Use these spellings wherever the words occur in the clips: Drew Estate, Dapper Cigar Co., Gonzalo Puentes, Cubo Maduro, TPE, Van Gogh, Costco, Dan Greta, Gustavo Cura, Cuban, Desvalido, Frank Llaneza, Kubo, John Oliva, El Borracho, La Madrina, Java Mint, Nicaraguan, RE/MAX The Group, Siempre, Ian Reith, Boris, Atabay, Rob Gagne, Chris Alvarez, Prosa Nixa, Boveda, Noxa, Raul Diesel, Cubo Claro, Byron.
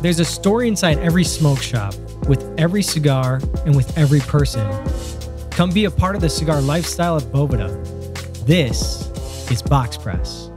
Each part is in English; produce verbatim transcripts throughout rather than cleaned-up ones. There's a story inside every smoke shop, with every cigar, and with every person. Come be a part of the cigar lifestyle at Boveda. This is Box Press.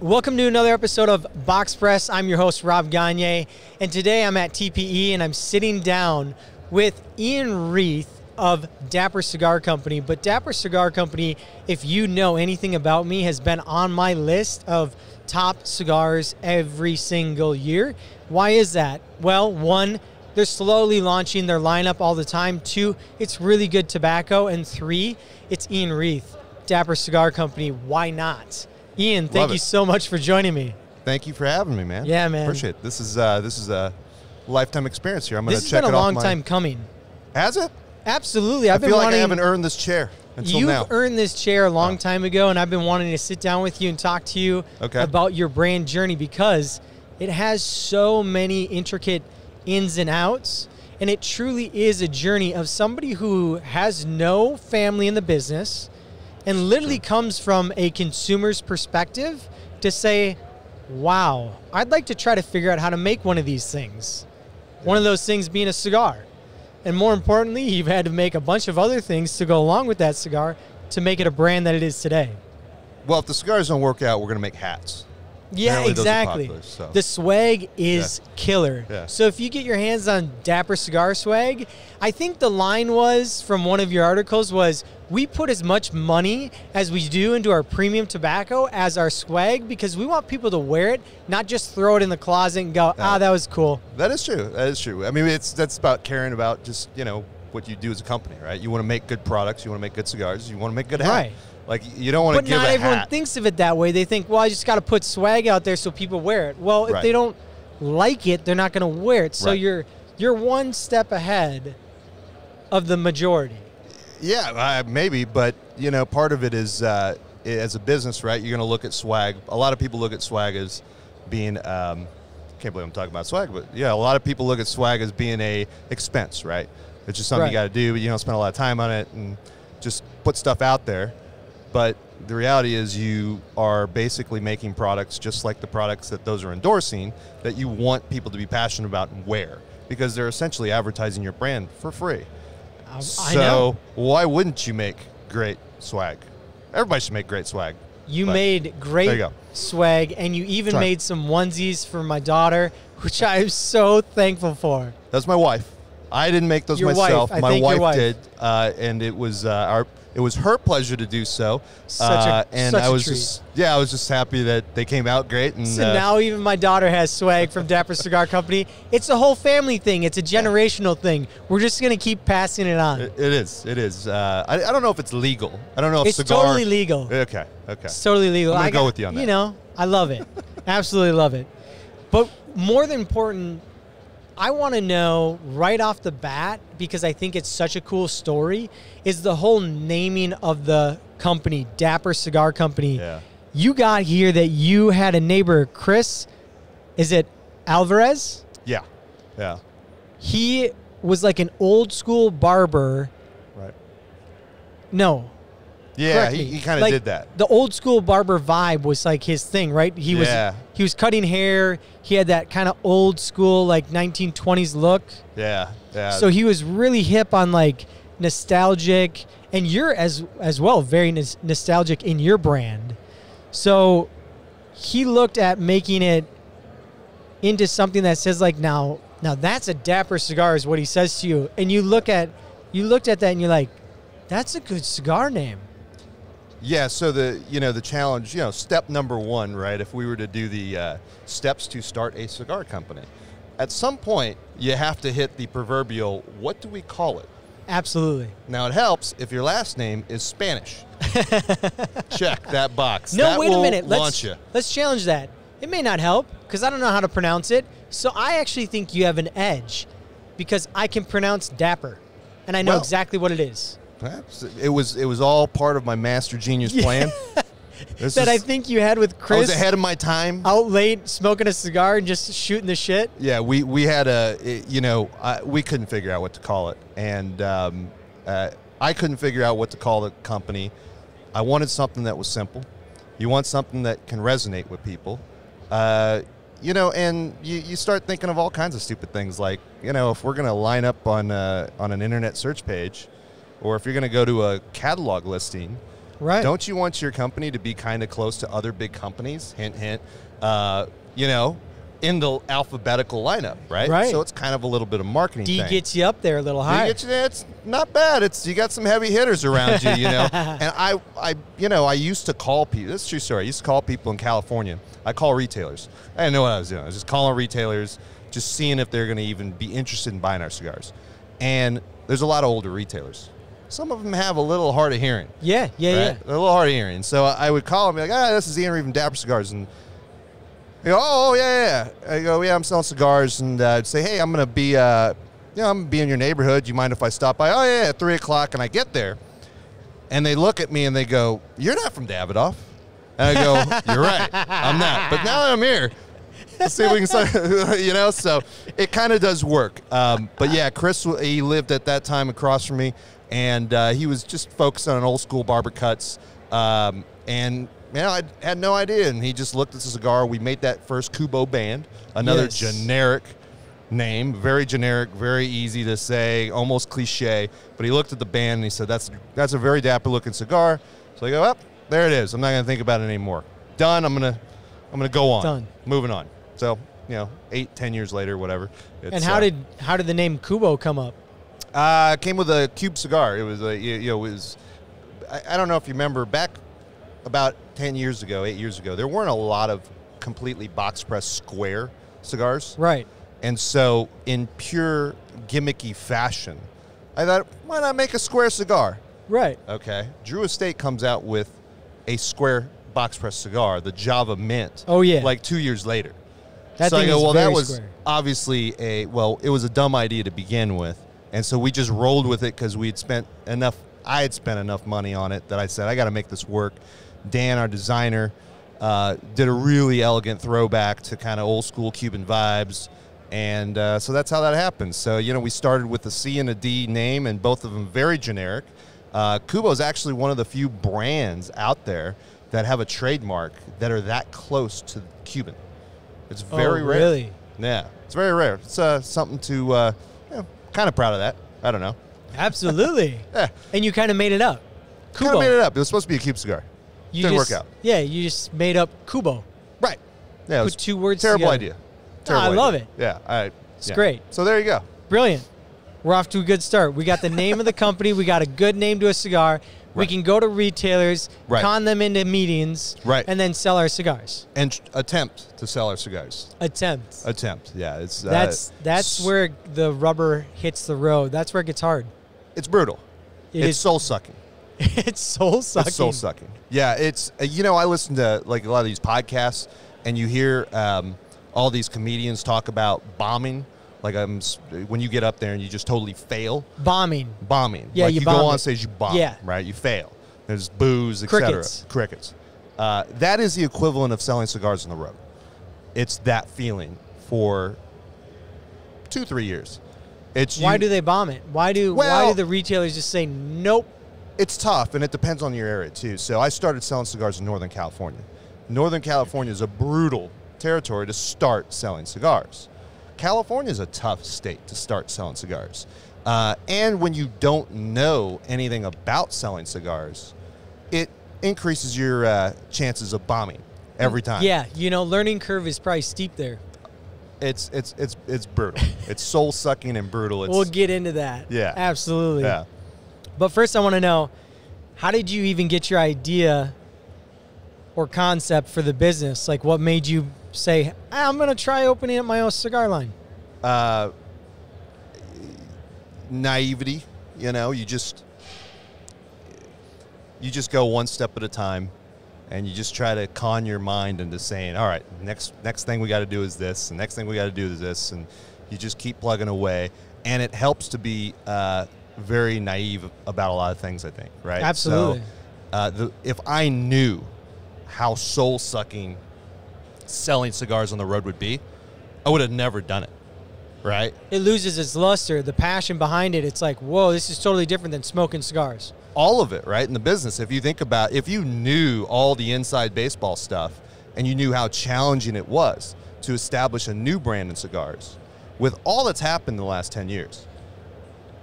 Welcome to another episode of Box Press. I'm your host, Rob Gagne, and today I'm at T P E and I'm sitting down with Ian Reith of Dapper Cigar Company. But Dapper Cigar Company, if you know anything about me, has been on my list of top cigars every single year. Why is that? Well, one, they're slowly launching their lineup all the time. Two, it's really good tobacco. And three, it's Ian Reith, Dapper Cigar Company. Why not? Ian, thank Love you it. so much for joining me. Thank you for having me, man. Yeah, man. Appreciate it. This is uh, this is a lifetime experience here. I'm going to check it off. This has been a long my... time coming. Has it? Absolutely. I've I been feel wanting... like I haven't earned this chair until You've now. You've earned this chair a long oh. time ago, and I've been wanting to sit down with you and talk to you okay. about your brand journey, because it has so many intricate ins and outs, and it truly is a journey of somebody who has no family in the business, and literally comes from a consumer's perspective to say, wow, I'd like to try to figure out how to make one of these things. Yeah. One of those things being a cigar. And more importantly, you've had to make a bunch of other things to go along with that cigar to make it a brand that it is today. Well, if the cigars don't work out, we're going to make hats. Yeah, Apparently exactly. Popular, so. The swag is yeah. killer. Yeah. So if you get your hands on Dapper Cigar swag, I think the line was from one of your articles was, we put as much money as we do into our premium tobacco as our swag because we want people to wear it, not just throw it in the closet and go, ah, that was cool. That is true. That is true. I mean, it's that's about caring about just, you know, what you do as a company, right? You want to make good products. You want to make good cigars. You want to make good hats. Right. Like, you don't want to give a hat. But not everyone thinks of it that way. They think, well, I just got to put swag out there so people wear it. Well, if right. they don't like it, they're not going to wear it. So right. you're you're one step ahead of the majority. Yeah, uh, maybe. But, you know, part of it is, uh, as a business, right, you're going to look at swag. A lot of people look at swag as being, um, I can't believe I'm talking about swag, but, yeah, a lot of people look at swag as being a expense, right? It's just something right. you got to do, but you don't spend a lot of time on it and just put stuff out there. But the reality is you are basically making products just like the products that those are endorsing that you want people to be passionate about and wear, because they're essentially advertising your brand for free. I, so I know. Why wouldn't you make great swag? Everybody should make great swag. You but made great there you go. swag, and you even Try. made some onesies for my daughter, which I am so thankful for. That's my wife. I didn't make those your myself. Wife. My wife, wife did, uh, and it was uh, our... It was her pleasure to do so, such a, uh, and such I was a treat. just yeah, I was just happy that they came out great. And so uh, now even my daughter has swag from Dapper Cigar Company. It's a whole family thing. It's a generational thing. We're just gonna keep passing it on. It, it is. It is. Uh, I, I don't know if it's legal. I don't know if it's cigar, totally legal. Okay. Okay. It's totally legal. I'm gonna I got, go with you on that. You know, I love it. Absolutely love it. But more than important, I want to know right off the bat, because I think it's such a cool story, is the whole naming of the company, Dapper Cigar Company. Yeah. You got here that you had a neighbor, Chris, is it Alvarez? Yeah, yeah. He was like an old school barber. Right. No. Yeah, he, he kind of like, did that. The old school barber vibe was like his thing, right? He yeah. was he was cutting hair. He had that kind of old school like nineteen twenties look. Yeah, yeah. So he was really hip on like nostalgic, and you're as as well very n nostalgic in your brand. So he looked at making it into something that says like now now that's a dapper cigar is what he says to you, and you look at you looked at that and you're like, that's a good cigar name. Yeah, so the you know the challenge, you know, step number one, right? If we were to do the uh, steps to start a cigar company, at some point you have to hit the proverbial, what do we call it? Absolutely. Now it helps if your last name is Spanish. Check that box. No, that wait will a minute. Let's launch you. Let's challenge that. It may not help because I don't know how to pronounce it. So I actually think you have an edge because I can pronounce Dapper, and I know well, exactly what it is. Perhaps it was it was all part of my master genius plan. Yeah. This that is, I think you had with Chris. I was ahead of my time. Out late, smoking a cigar and just shooting the shit. Yeah, we we had a it, you know I, we couldn't figure out what to call it, and um, uh, I couldn't figure out what to call the company. I wanted something that was simple. You want something that can resonate with people. Uh, you know, and you, you start thinking of all kinds of stupid things, like, you know, if we're going to line up on, uh, on an internet search page, or if you're going to go to a catalog listing, right? Don't you want your company to be kind of close to other big companies? Hint, hint. Uh, you know, in the alphabetical lineup, right? Right. So it's kind of a little bit of marketing D thing. D gets you up there a little higher. D gets you there. It's not bad. It's you got some heavy hitters around you, you know. And I, I, you know, I used to call people. This is a true story. I used to call people in California. I call retailers. I didn't know what I was doing. I was just calling retailers, just seeing if they're going to even be interested in buying our cigars. And there's a lot of older retailers. Some of them have a little hard of hearing. Yeah, yeah, right? yeah. They're a little hard of hearing. And so I would call them, be like, ah, this is Ian Reith from Dapper Cigars. And they go, oh, yeah, yeah. I go, yeah, I'm selling cigars. And uh, I'd say, hey, I'm going to be, uh, you know, I'm going to be in your neighborhood. You mind if I stop by? Oh, yeah, at three o'clock. And I get there. And they look at me and they go, you're not from Davidoff. And I go, you're right. I'm not. But now that I'm here, let's see if we can start, you know, so it kind of does work. Um, but, yeah, Chris, he lived at that time across from me. And uh, he was just focused on old school barber cuts. Um, and, you know, I had no idea. And he just looked at the cigar. We made that first Kubo band, another yes. generic name, very generic, very easy to say, almost cliche. But he looked at the band and he said, that's that's a very dapper looking cigar. So I go, up, oh, there it is. I'm not going to think about it anymore. Done. I'm going to I'm gonna go on. Done. Moving on. So, you know, eight, ten years later, whatever. It's, and how uh, did how did the name Kubo come up? Uh, came with a cube cigar. It was a, you know, it was, I, I don't know if you remember, back about ten years ago, eight years ago, there weren't a lot of completely box press square cigars. Right. And so in pure gimmicky fashion, I thought, why not make a square cigar? Right. Okay. Drew Estate comes out with a square box press cigar, the Java Mint. Oh, yeah. Like two years later. That so thing I go, well, that was square. obviously a, well, it was a dumb idea to begin with. And so we just rolled with it because we had spent enough, I had spent enough money on it that I said, I got to make this work. Dan, our designer, uh, did a really elegant throwback to kind of old school Cuban vibes. And uh, so that's how that happened. So, you know, we started with a C and a D name, and both of them very generic. Uh, Kubo is actually one of the few brands out there that have a trademark that are that close to Cuban. It's very oh, rare. Really? Yeah, it's very rare. It's uh, something to... Uh, kind of proud of that. I don't know. Absolutely. Yeah. And you kind of made it up. Kubo. Kind of made it up. It was supposed to be a cube cigar. You Didn't just, work out. Yeah, you just made up Kubo. Right. Yeah. Put it was two words Terrible together. idea. Terrible oh, I idea. love it. Yeah. I, yeah. It's great. So there you go. Brilliant. We're off to a good start. We got the name of the company. We got a good name to a cigar. Right. We can go to retailers, right. con them into meetings, right. and then sell our cigars. And attempt to sell our cigars. Attempt. Attempt, yeah. It's That's uh, that's where the rubber hits the road. That's where it gets hard. It's brutal. It it's soul-sucking. It's soul-sucking. It's soul-sucking. Yeah, it's, uh, you know, I listen to, like, a lot of these podcasts, and you hear um, all these comedians talk about bombing. Like, I'm, when you get up there and you just totally fail. Bombing. Bombing. Yeah, like you, you go on stage, you bomb, yeah. right? You fail. There's boos, et cetera. Crickets. Crickets. Uh, that is the equivalent of selling cigars on the road. It's that feeling for two, three years. It's Why you, do they bomb it? Why do, well, why do the retailers just say, nope? It's tough, and it depends on your area, too. So I started selling cigars in Northern California. Northern California is a brutal territory to start selling cigars. California is a tough state to start selling cigars. Uh, and when you don't know anything about selling cigars, it increases your uh, chances of bombing every time. Yeah, you know, learning curve is probably steep there. It's it's it's it's brutal. It's soul-sucking and brutal. It's, we'll get into that. Yeah. Absolutely. Yeah. But first I want to know, how did you even get your idea or concept for the business? Like, what made you say, I'm going to try opening up my own cigar line? Uh, naivety, you know, you just, you just go one step at a time, and you just try to con your mind into saying, all right, next, next thing we got to do is this, and next thing we got to do is this, and you just keep plugging away. And it helps to be uh, very naive about a lot of things, I think, right? Absolutely. So, uh, the, if I knew how soul-sucking selling cigars on the road would be, I would have never done it, right? It loses its luster, the passion behind it. It's like, whoa, this is totally different than smoking cigars. all of it, right, in the business. If you think about, if you knew all the inside baseball stuff and you knew how challenging it was to establish a new brand in cigars with all that's happened in the last ten years,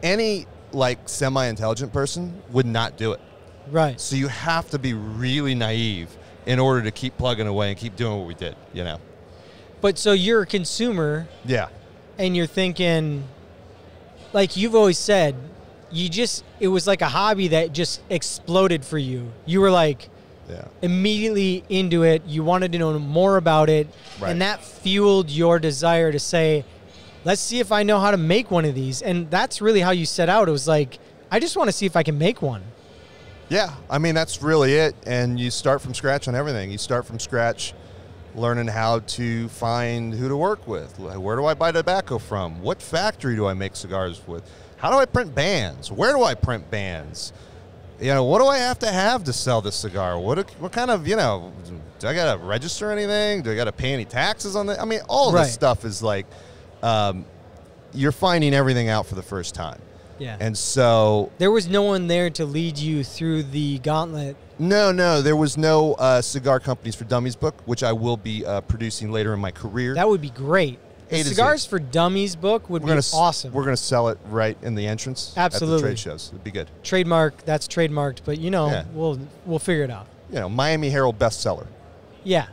any like semi-intelligent person would not do it. Right. So you have to be really naive in order to keep plugging away and keep doing what we did, you know. But so you're a consumer. Yeah. And you're thinking, like you've always said, you just, it was like a hobby that just exploded for you. You were like, yeah, immediately into it. You wanted to know more about it. Right. And that fueled your desire to say, let's see if I know how to make one of these. And that's really how you set out. It was like, I just want to see if I can make one. Yeah. I mean, that's really it. And you start from scratch on everything. You start from scratch learning how to find who to work with. Where do I buy tobacco from? What factory do I make cigars with? How do I print bands? Where do I print bands? You know, what do I have to have to sell this cigar? What do, what kind of, you know, do I got to register anything? Do I got to pay any taxes on that? I mean, all right. This stuff is like, um, you're finding everything out for the first time. Yeah. And so there was no one there to lead you through the gauntlet. No, no, there was no uh, Cigar Companies for Dummies book, which I will be uh, producing later in my career. That would be great. The Cigars for Dummies book would be awesome. We're going to sell it right in the entrance. Absolutely. At the trade shows. It'd be good. Trademark, that's trademarked, but you know, yeah. we'll we'll figure it out. You know, Miami Herald bestseller. Yeah,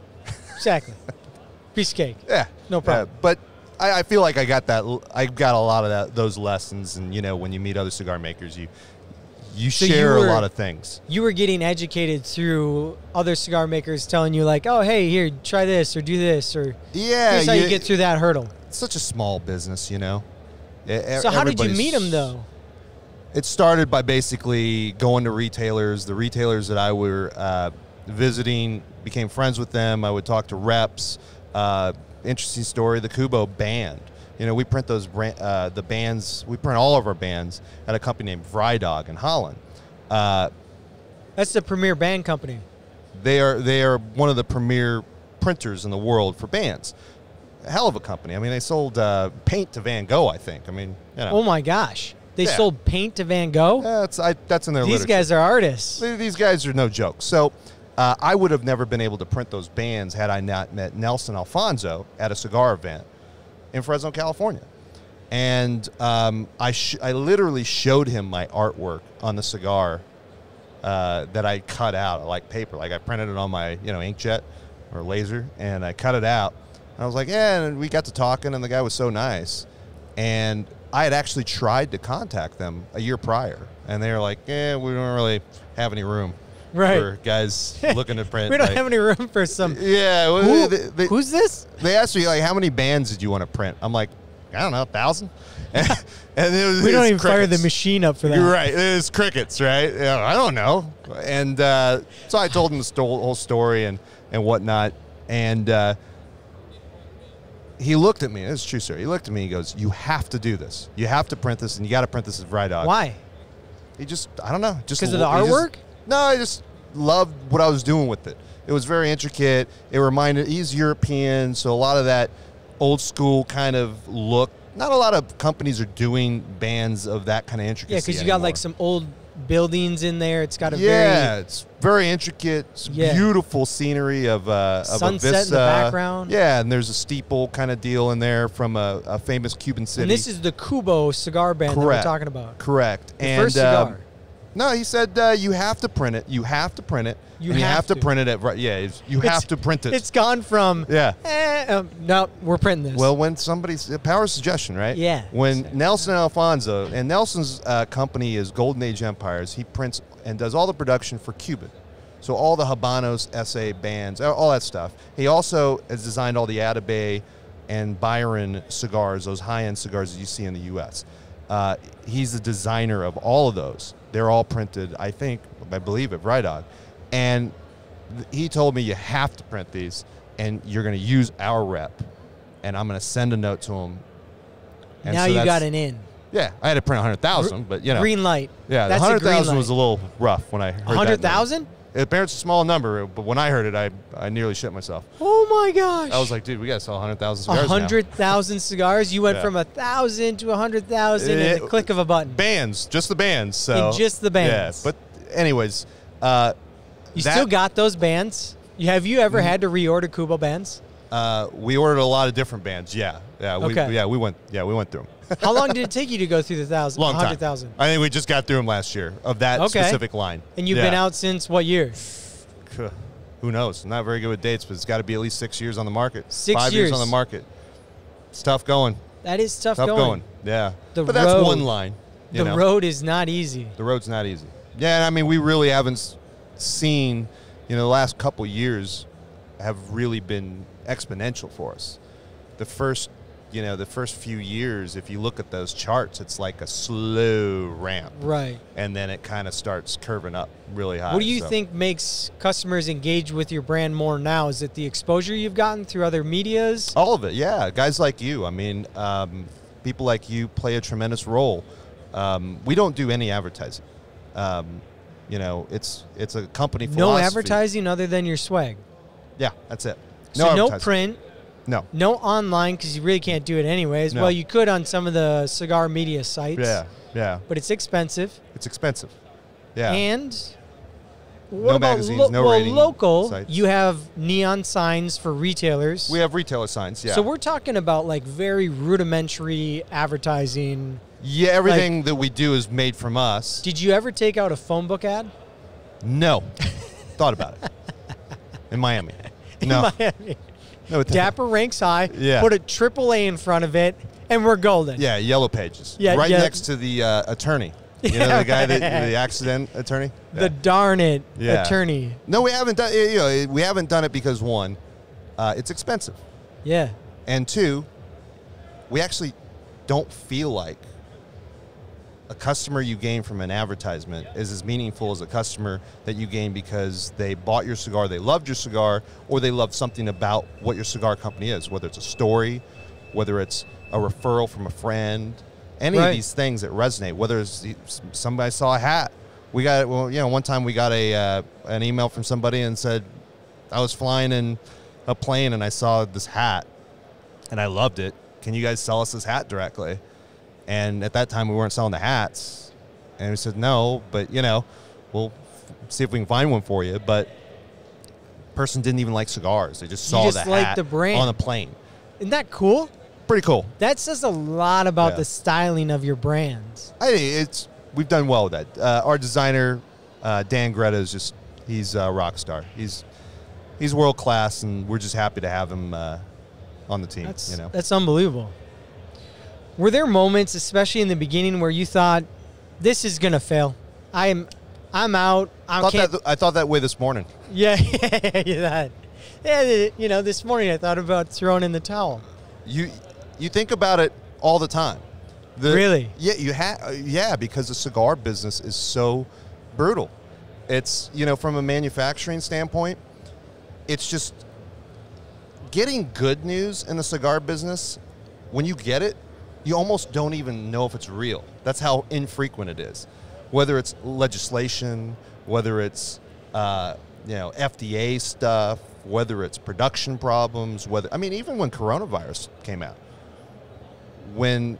exactly. Piece of cake. Yeah, no problem. Yeah, but I, I feel like I got that. I got a lot of that, those lessons, and you know, when you meet other cigar makers, you. You so share you were, a lot of things. You were getting educated through other cigar makers telling you like, oh, hey, here, try this or do this. or Yeah. Here's how you, you get through that hurdle. It's such a small business, you know. It, so how did you meet them, though? It started by basically going to retailers. The retailers that I were uh, visiting, became friends with them. I would talk to reps. Uh, interesting story, the Kubo band. You know, we print those brand, uh, the bands, we print all of our bands at a company named Vrijdag in Holland. Uh, That's the premier band company. They are they are one of the premier printers in the world for bands. A hell of a company. I mean, they sold uh, paint to Van Gogh, I think. I mean, you know. Oh my gosh. They yeah. sold paint to Van Gogh? Yeah, that's, I, that's in their These literature. guys are artists. These guys are no joke. So uh, I would have never been able to print those bands had I not met Nelson Alfonso at a cigar event in Fresno, California. And um, I, sh I literally showed him my artwork on the cigar uh, that I cut out, like paper. Like I printed it on my, you know, inkjet or laser, and I cut it out. And I was like, yeah, and we got to talking, and the guy was so nice. And I had actually tried to contact them a year prior, and they were like, yeah, we don't really have any room. Right. For guys looking to print. we don't like, have any room for some. Yeah. Who, they, they, who's this? They asked me, like, how many bands did you want to print? I'm like, I don't know, a thousand? and it was, we it don't was even crickets. Fire the machine up for that. You're right. It was crickets, right? You know, I don't know. And uh, so I told him the whole story and, and whatnot. And uh, he looked at me. This is true, sir. He looked at me and he goes, you have to do this. You have to print this, and you got to print this at Vrijdag. Why? He just, I don't know. Just because of the artwork? No, I just loved what I was doing with it. It was very intricate. It reminded, he's European, so a lot of that old school kind of look. Not a lot of companies are doing bands of that kind of intricacy. Yeah, because you got like some old buildings in there. It's got a yeah, very... it's very intricate. It's yeah. beautiful scenery of, uh, of sunset a sunset in the background. Yeah, and there's a steeple kind of deal in there from a, a famous Cuban city. And this is the Kubo cigar band Correct. that we're talking about. Correct. The and, first cigar. Um, No, he said uh, you have to print it. You have to print it. You, have, you have to print it at yeah. It's, you it's, have to print it. It's gone from yeah. Eh, um, no, we're printing this. Well, when somebody's power of suggestion, right? Yeah. When exactly. Nelson Alfonso and Nelson's uh, company is Golden Age Empires. He prints and does all the production for Cuban, so all the Habanos S A bands, all that stuff. He also has designed all the Atabay and Byron cigars, those high-end cigars that you see in the U S Uh, he's the designer of all of those. They're all printed, I think, I believe at Vrijdag. And he told me, you have to print these, and you're going to use our rep, and I'm going to send a note to him. And now so you got an in. Yeah, I had to print one hundred thousand, but, you know. Green light. Yeah, that's one hundred thousand was a little rough when I heard one hundred thousand? Apparently it's a small number, but when I heard it, I, I nearly shit myself. Oh, my gosh. I was like, dude, we got to sell one hundred thousand cigars one hundred thousand cigars? You went yeah. from one thousand to one hundred thousand in the click of a button. Bands, just the bands. So. And just the bands. Yeah, but anyways. Uh, you that, still got those bands? Have you ever had to reorder Kubo bands? Uh, we ordered a lot of different bands. Yeah, yeah, we, okay. yeah. We went, yeah, we went through them. How long did it take you to go through the thousand? Long time. one hundred thousand? I think we just got through them last year of that okay. specific line. And you've yeah. been out since what year? Who knows? I'm not very good with dates, but it's got to be at least six years on the market. Six Five years. years on the market. It's tough going. That is tough, tough going. going. Yeah, the but road, that's one line. You the know? road is not easy. The road's not easy. Yeah, and I mean, we really haven't seen. You know, the last couple years have really been exponential for us. The first, you know, the first few years, if you look at those charts, it's like a slow ramp. Right. And then it kind of starts curving up really high. What do you so. think makes customers engage with your brand more now? Is it the exposure you've gotten through other medias? All of it, yeah. Guys like you. I mean, um, people like you play a tremendous role. Um, we don't do any advertising. Um, You know, it's it's a company philosophy. No advertising other than your swag. Yeah, that's it. No so no print. No. No online, because you really can't do it anyways. No. Well, you could on some of the cigar media sites. Yeah, yeah. But it's expensive. It's expensive. Yeah. And what no about magazines, lo no well, local, sites. You have neon signs for retailers. We have retailer signs, yeah. So we're talking about, like, very rudimentary advertising. Yeah, everything like, that we do is made from us. Did you ever take out a phone book ad? No. Thought about it. In Miami. In no. Miami. No, Dapper ranks high. Yeah. Put a triple A in front of it, and we're golden. Yeah, yellow pages. Yeah, right yeah. next to the uh, attorney. You know, the guy that, the accident attorney? Yeah. The darn it yeah. attorney. No, we haven't done it. You know, we haven't done it because, one, uh, it's expensive. Yeah. And two, we actually don't feel like a customer you gain from an advertisement is as meaningful as a customer that you gain because they bought your cigar, they loved your cigar, or they loved something about what your cigar company is, whether it's a story, whether it's a referral from a friend, any right. of these things that resonate, whether it's somebody saw a hat. We got, well, you know, one time we got a uh, an email from somebody and said, I was flying in a plane and I saw this hat and I loved it. Can you guys sell us this hat directly? And at that time, we weren't selling the hats. And we said, no, but, you know, we'll see if we can find one for you. But person didn't even like cigars. They just saw just the hat the brand. on a plane. Isn't that cool? Pretty cool. That says a lot about yeah. the styling of your brands. I it's We've done well with that. Uh, our designer, uh, Dan Greta, is just, he's a rock star. He's, he's world class, and we're just happy to have him uh, on the team. That's, you know? That's unbelievable. Were there moments, especially in the beginning, where you thought, this is going to fail? I'm I'm out. I thought, can't. That, I thought that way this morning. Yeah, yeah, yeah, that. yeah. You know, this morning I thought about throwing in the towel. You you think about it all the time. The, really? Yeah, you ha yeah, because the cigar business is so brutal. It's, you know, from a manufacturing standpoint, it's just getting good news in the cigar business, when you get it, you almost don't even know if it's real. That's how infrequent it is. Whether it's legislation, whether it's uh, you know, F D A stuff, whether it's production problems, whether, I mean, even when coronavirus came out, when,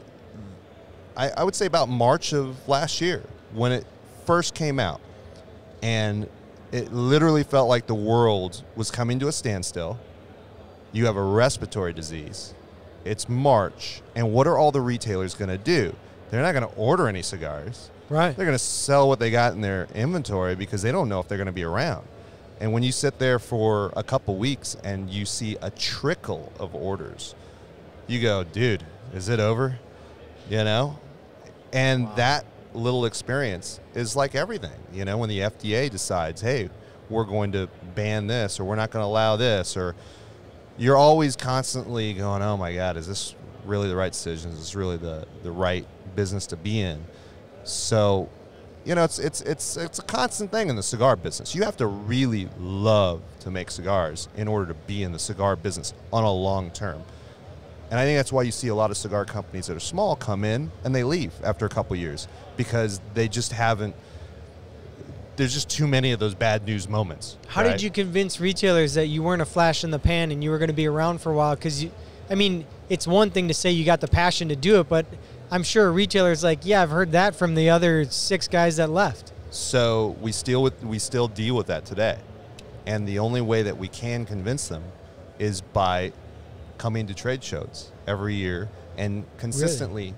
I, I would say about March of last year, when it first came out, and it literally felt like the world was coming to a standstill. You have a respiratory disease. It's March, and what are all the retailers going to do? They're not going to order any cigars. Right. They're going to sell what they got in their inventory because they don't know if they're going to be around. And when you sit there for a couple weeks and you see a trickle of orders, you go, dude, is it over? You know? And wow. that little experience is like everything. You know, when the F D A decides, hey, we're going to ban this, or we're not going to allow this, or... You're always constantly going, oh, my God, is this really the right decision? Is this really the, the right business to be in? So, you know, it's, it's, it's, it's a constant thing in the cigar business. You have to really love to make cigars in order to be in the cigar business on a long term. And I think that's why you see a lot of cigar companies that are small come in and they leave after a couple years because they just haven't. There's just too many of those bad news moments. How right? did you convince retailers that you weren't a flash in the pan and you were going to be around for a while? Because, I mean, it's one thing to say you got the passion to do it, but I'm sure a retailer's like, yeah, I've heard that from the other six guys that left. So we still with, we still deal with that today. And the only way that we can convince them is by coming to trade shows every year and consistently really?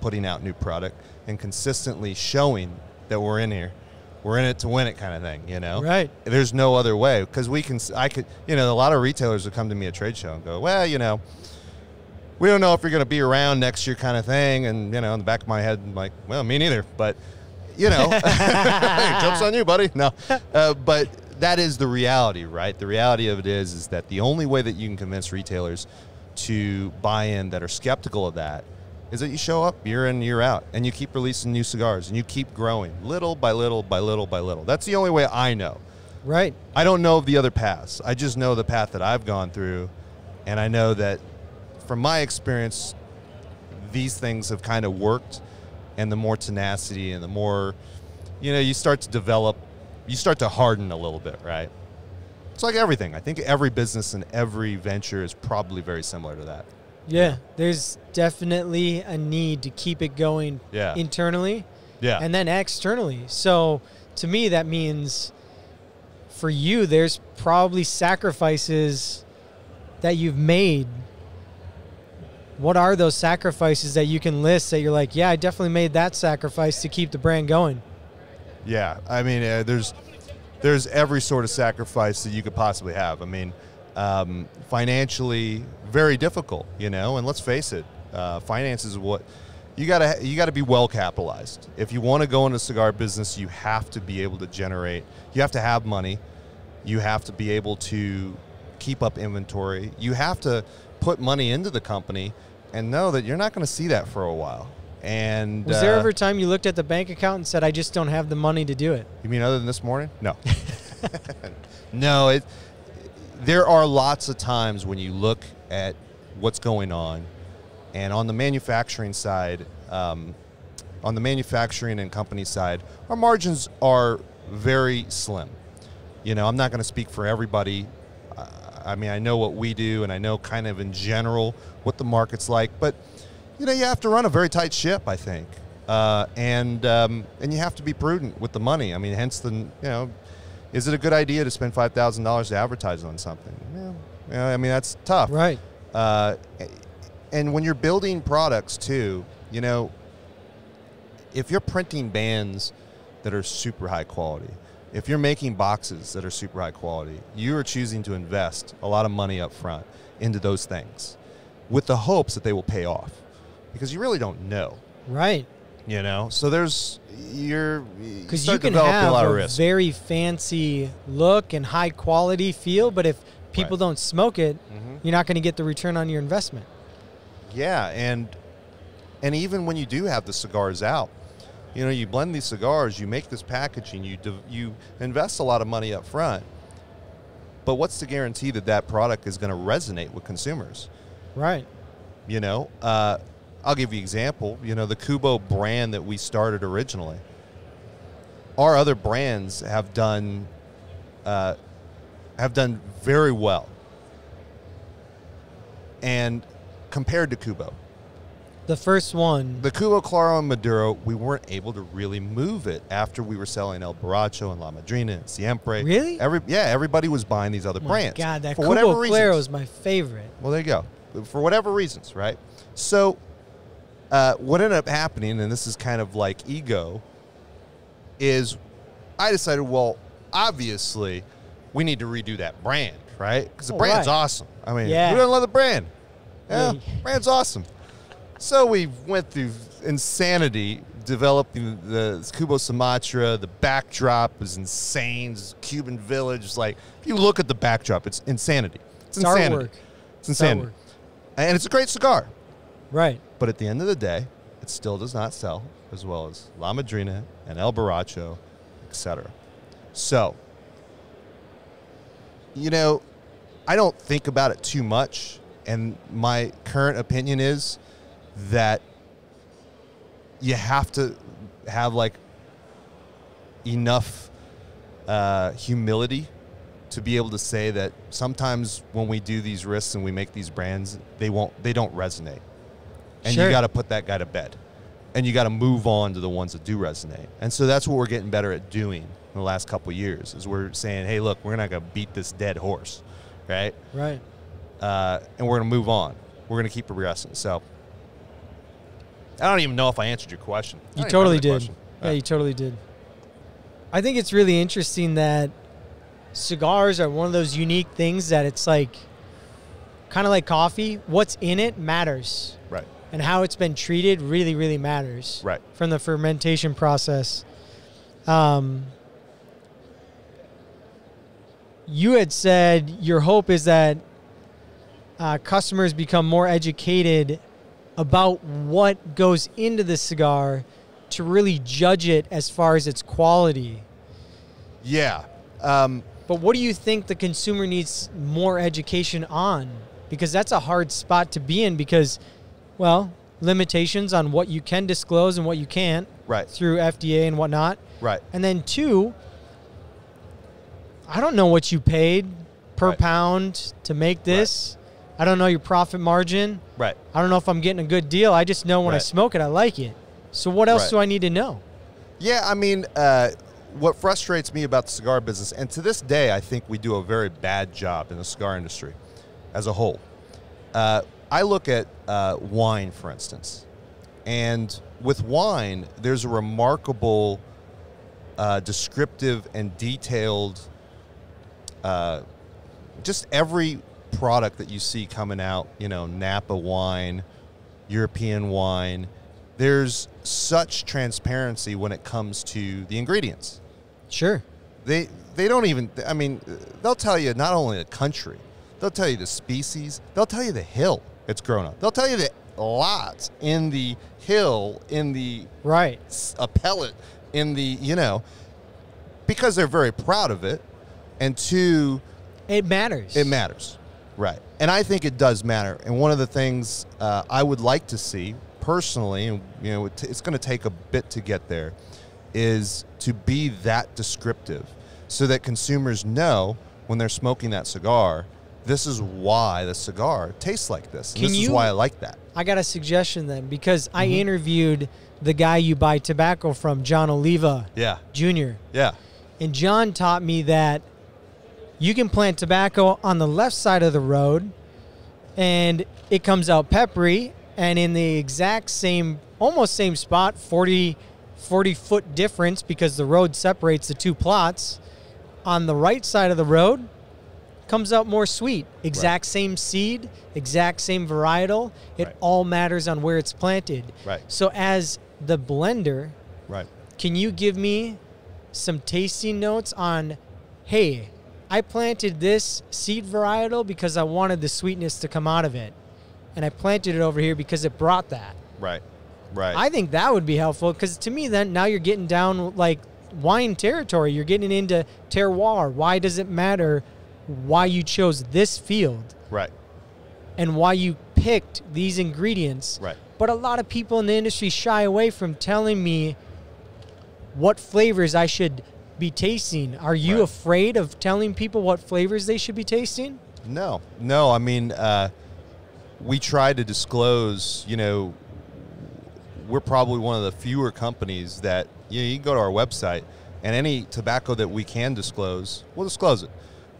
putting out new product and consistently showing that we're in here. We're in it to win it kind of thing, you know? Right. There's no other way, because we can, I could, you know, a lot of retailers will come to me at trade show and go, well, you know, we don't know if you're going to be around next year kind of thing. And, you know, in the back of my head, I'm like, well, me neither. But, you know, jokes on you, buddy. No. Uh, but that is the reality, right? The reality of it is, is that the only way that you can convince retailers to buy in that are skeptical of that is that you show up year in, year out, and you keep releasing new cigars, and you keep growing little by little by little by little. That's the only way I know. Right. I don't know of the other paths. I just know the path that I've gone through, and I know that from my experience, these things have kind of worked, and the more tenacity and the more, you know, you start to develop, you start to harden a little bit, right? It's like everything. I think every business and every venture is probably very similar to that. Yeah, there's definitely a need to keep it going yeah. internally yeah. and then externally. So to me, that means for you, there's probably sacrifices that you've made. What are those sacrifices that you can list that you're like, yeah, I definitely made that sacrifice to keep the brand going? Yeah, I mean, uh, there's, there's every sort of sacrifice that you could possibly have. I mean, Um, financially very difficult, you know, and let's face it, uh, finance is what you gotta, you gotta be well capitalized. If you want to go into the cigar business, you have to be able to generate, you have to have money, you have to be able to keep up inventory, you have to put money into the company and know that you're not going to see that for a while. And was uh, there ever a time you looked at the bank account and said, I just don't have the money to do it? You mean other than this morning? No. No, it. There are lots of times when you look at what's going on, and on the manufacturing side, um, on the manufacturing and company side, our margins are very slim. You know, I'm not going to speak for everybody. Uh, I mean, I know what we do, and I know kind of in general what the market's like, but, you know, you have to run a very tight ship, I think, uh, and, um, and you have to be prudent with the money. I mean, hence the, you know, is it a good idea to spend five thousand dollars to advertise on something? Yeah. Yeah, I mean, that's tough. Right. Uh, and when you're building products, too, you know, if you're printing bands that are super high quality, if you're making boxes that are super high quality, you are choosing to invest a lot of money up front into those things with the hopes that they will pay off, because you really don't know. Right. You know, so there's you're because you, you can have a, lot of a risk. very fancy look and high quality feel, but if people right. don't smoke it, mm-hmm. you're not going to get the return on your investment. Yeah, and and even when you do have the cigars out, you know, you blend these cigars, you make this packaging, you you invest a lot of money up front, but what's the guarantee that that product is going to resonate with consumers? Right. You know. Uh, I'll give you an example. You know, the Kubo brand that we started originally. Our other brands have done uh, have done very well, and compared to Kubo, the first one, the Cubo Claro and Maduro, we weren't able to really move it after we were selling El Borracho and La Madrina and Siempre. Really? Every yeah, everybody was buying these other oh my brands. God, that Cubo Claro is my favorite. Well, there you go. For whatever reasons, right? So. Uh, what ended up happening, and this is kind of like ego, is I decided, well, obviously, we need to redo that brand, right? Because the oh, brand's right. awesome. I mean, yeah. we don't love the brand. Yeah, yeah. Brand's awesome. So we went through insanity developing the, the Cubo Sumatra. The backdrop was insane. It's Cuban village. Like, if you look at the backdrop, it's insanity. It's, it's insanity. Our work. It's insanity. It's our work. And it's a great cigar. Right. But at the end of the day, it still does not sell as well as La Madrina and El Borracho, et cetera. So, you know, I don't think about it too much. And my current opinion is that you have to have, like, enough uh, humility to be able to say that sometimes when we do these risks and we make these brands, they won't, they don't resonate. And sure. you got to put that guy to bed. and you got to move on to the ones that do resonate. And so that's what we're getting better at doing in the last couple of years, is we're saying, hey, look, we're not going to beat this dead horse, right? Right. Uh, and we're going to move on. We're going to keep progressing. So I don't even know if I answered your question. You totally did. Question. Yeah, you totally did. I think it's really interesting that cigars are one of those unique things that it's like, kind of like coffee, what's in it matters. Right. And how it's been treated really, really matters. Right. From the fermentation process. Um, you had said your hope is that uh, customers become more educated about what goes into the cigar to really judge it as far as its quality. Yeah. Um, but what do you think the consumer needs more education on? Because that's a hard spot to be in because, well, limitations on what you can disclose and what you can't, right, through F D A and whatnot. Right. And then two, I don't know what you paid per right. pound to make this. Right. I don't know your profit margin. Right. I don't know if I'm getting a good deal. I just know when right. I smoke it, I like it. So what else right. do I need to know? Yeah, I mean, uh, what frustrates me about the cigar business, and to this day, I think we do a very bad job in the cigar industry as a whole. Uh, I look at uh, wine, for instance, and with wine, there's a remarkable uh, descriptive and detailed, uh, just every product that you see coming out, you know, Napa wine, European wine, there's such transparency when it comes to the ingredients. Sure. They, they don't even, I mean, they'll tell you not only the country, they'll tell you the species, they'll tell you the hill it's grown up. They'll tell you the lots in the hill, in the right. appellate, in the, you know, because they're very proud of it. And two, it matters. It matters, right. And I think it does matter. And one of the things uh, I would like to see personally, and you know, it's going to take a bit to get there, is to be that descriptive so that consumers know when they're smoking that cigar, this is why the cigar tastes like this. And Can this you, is why I like that. I got a suggestion then, because mm-hmm. I interviewed the guy you buy tobacco from, John Oliva yeah. Junior Yeah. And John taught me that you can plant tobacco on the left side of the road and it comes out peppery, and in the exact same, almost same spot, forty, forty foot difference because the road separates the two plots, on the right side of the road, comes out more sweet. Exact right. same seed, exact same varietal. It right. all matters on where it's planted. Right. So as the blender, right. can you give me some tasting notes on, hey, I planted this seed varietal because I wanted the sweetness to come out of it, and I planted it over here because it brought that. Right, right. I think that would be helpful, because to me then, now you're getting down like wine territory. You're getting into terroir. Why does it matter why you chose this field? Right. And why you picked these ingredients. Right. But a lot of people in the industry shy away from telling me what flavors I should be tasting. Are you right. afraid of telling people what flavors they should be tasting? No, no, I mean, uh, we try to disclose, you know, we're probably one of the fewer companies that, you know, you can go to our website and any tobacco that we can disclose, we'll disclose it.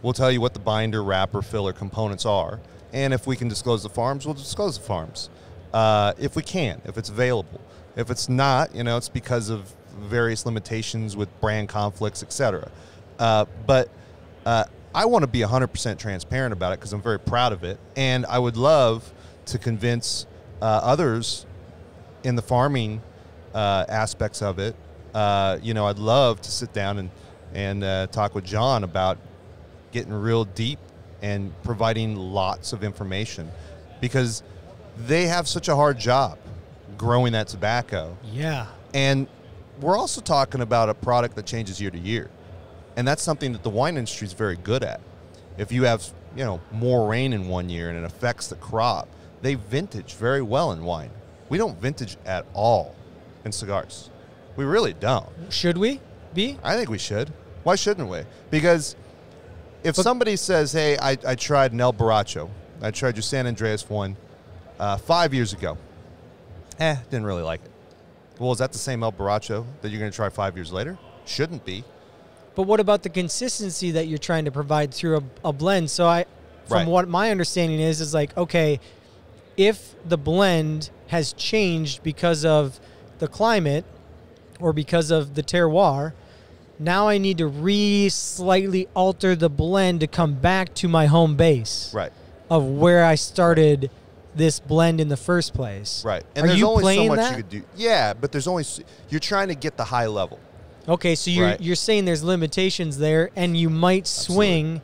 We'll tell you what the binder, wrapper, filler components are. And if we can disclose the farms, we'll disclose the farms. Uh, if we can, if it's available. If it's not, you know, it's because of various limitations with brand conflicts, et cetera. Uh, but uh, I want to be one hundred percent transparent about it because I'm very proud of it. And I would love to convince uh, others in the farming uh, aspects of it. Uh, you know, I'd love to sit down and, and uh, talk with John about getting real deep and providing lots of information, because they have such a hard job growing that tobacco. Yeah. And we're also talking about a product that changes year to year. And that's something that the wine industry is very good at. If you have, you know, more rain in one year and it affects the crop, they vintage very well in wine. We don't vintage at all in cigars. We really don't. Should we be? I think we should. Why shouldn't we? Because if but somebody says, hey, I, I tried an El Borracho, I tried your San Andreas one uh, five years ago. Eh, didn't really like it. Well, is that the same El Borracho that you're going to try five years later? Shouldn't be. But what about the consistency that you're trying to provide through a, a blend? So I, from right. what my understanding is, is like, okay, if the blend has changed because of the climate or because of the terroir, now I need to re-slightly alter the blend to come back to my home base right. of where I started this blend in the first place. Right. And Are there's you only playing so much that? you could do. Yeah, but there's only, you're trying to get the high level. Okay, so you're, right. you're saying there's limitations there, and you might swing Absolutely.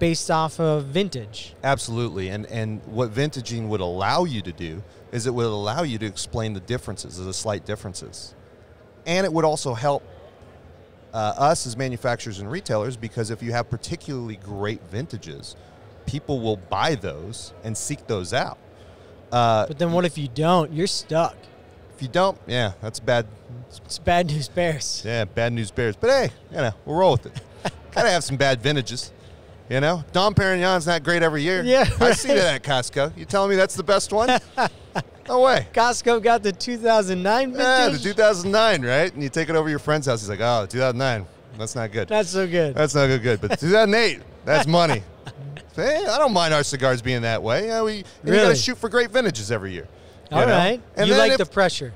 based off of vintage. Absolutely. And, and what vintaging would allow you to do is it would allow you to explain the differences, the slight differences. And it would also help uh, us as manufacturers and retailers, because if you have particularly great vintages, people will buy those and seek those out. Uh, but then what if you don't? You're stuck. If you don't, yeah, that's bad. It's bad news bears. Yeah, bad news bears. But hey, you know, we'll roll with it. Gotta have some bad vintages. You know, Dom Perignon's not great every year. Yeah, right. I see that at Costco. You telling me that's the best one? No way. Costco got the two thousand nine vintage. Yeah, the two thousand nine, right? And you take it over to your friend's house. He's like, oh, two thousand nine, that's not good. That's so good. That's not good, good. But two thousand eight, that's money. Hey, I don't mind our cigars being that way. Yeah, we really? got to shoot for great vintages every year. All know? right. And you like if, the pressure.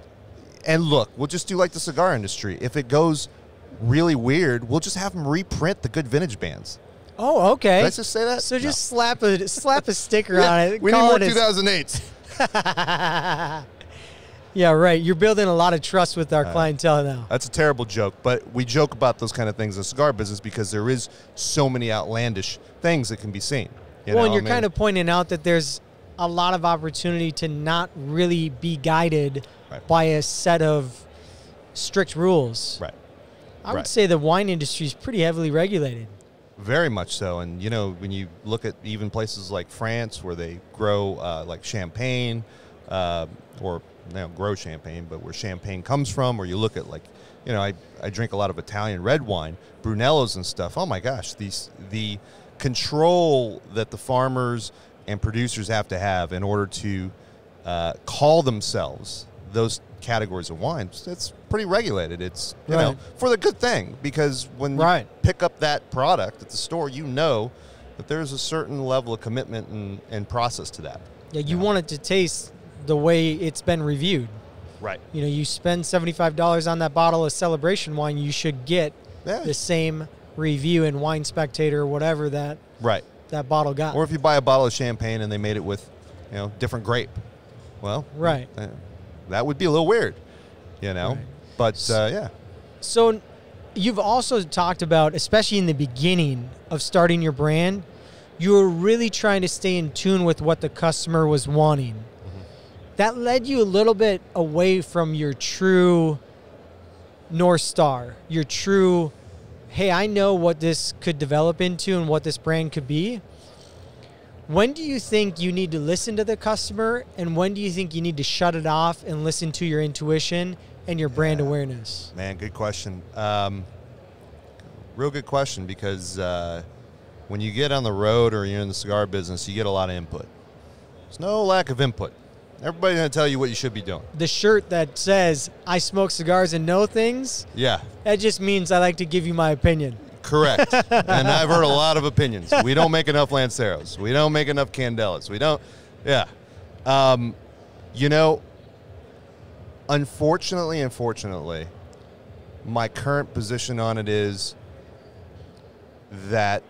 And look, we'll just do like the cigar industry. If it goes really weird, we'll just have them reprint the good vintage bands. Oh, okay. Let's just say that. So no. just slap a slap a sticker yeah, on it. We need more two thousand eights. Yeah, right. You're building a lot of trust with our uh, clientele now. That's a terrible joke, but we joke about those kind of things in the cigar business because there is so many outlandish things that can be seen. You well, know, and you're I mean, kind of pointing out that there's a lot of opportunity to not really be guided right. by a set of strict rules. Right. I right. would say the wine industry is pretty heavily regulated. Very much so. And, you know, when you look at even places like France where they grow uh, like champagne uh, or they don't grow champagne, but where champagne comes from, or you look at like, you know, I, I drink a lot of Italian red wine, Brunellos and stuff. Oh, my gosh. These, the control that the farmers and producers have to have in order to uh, call themselves those categories of wine, it's pretty regulated. It's, you right. know, for the good thing, because when right. you pick up that product at the store, you know that there's a certain level of commitment and, and process to that. Yeah, you yeah. want it to taste the way it's been reviewed. Right. You know, you spend seventy-five dollars on that bottle of Celebration wine, you should get yeah. the same review in Wine Spectator or whatever that, right. that bottle got. Or if you buy a bottle of champagne and they made it with, you know, different grape. Well, right. Uh, that would be a little weird, you know, right. but uh, yeah. So you've also talked about, especially in the beginning of starting your brand, you were really trying to stay in tune with what the customer was wanting. Mm-hmm. That led you a little bit away from your true North Star, your true, hey, I know what this could develop into and what this brand could be. When do you think you need to listen to the customer, and when do you think you need to shut it off and listen to your intuition and your brand yeah. awareness? Man, good question. Um, real good question, because uh, when you get on the road or you're in the cigar business, you get a lot of input. There's no lack of input. Everybody's going to tell you what you should be doing. The shirt that says, I smoke cigars and know things, yeah, that just means I like to give you my opinion. Correct. And I've heard a lot of opinions. We don't make enough Lanceros. We don't make enough Candelas. We don't, yeah. Um, you know, unfortunately, unfortunately, my current position on it is that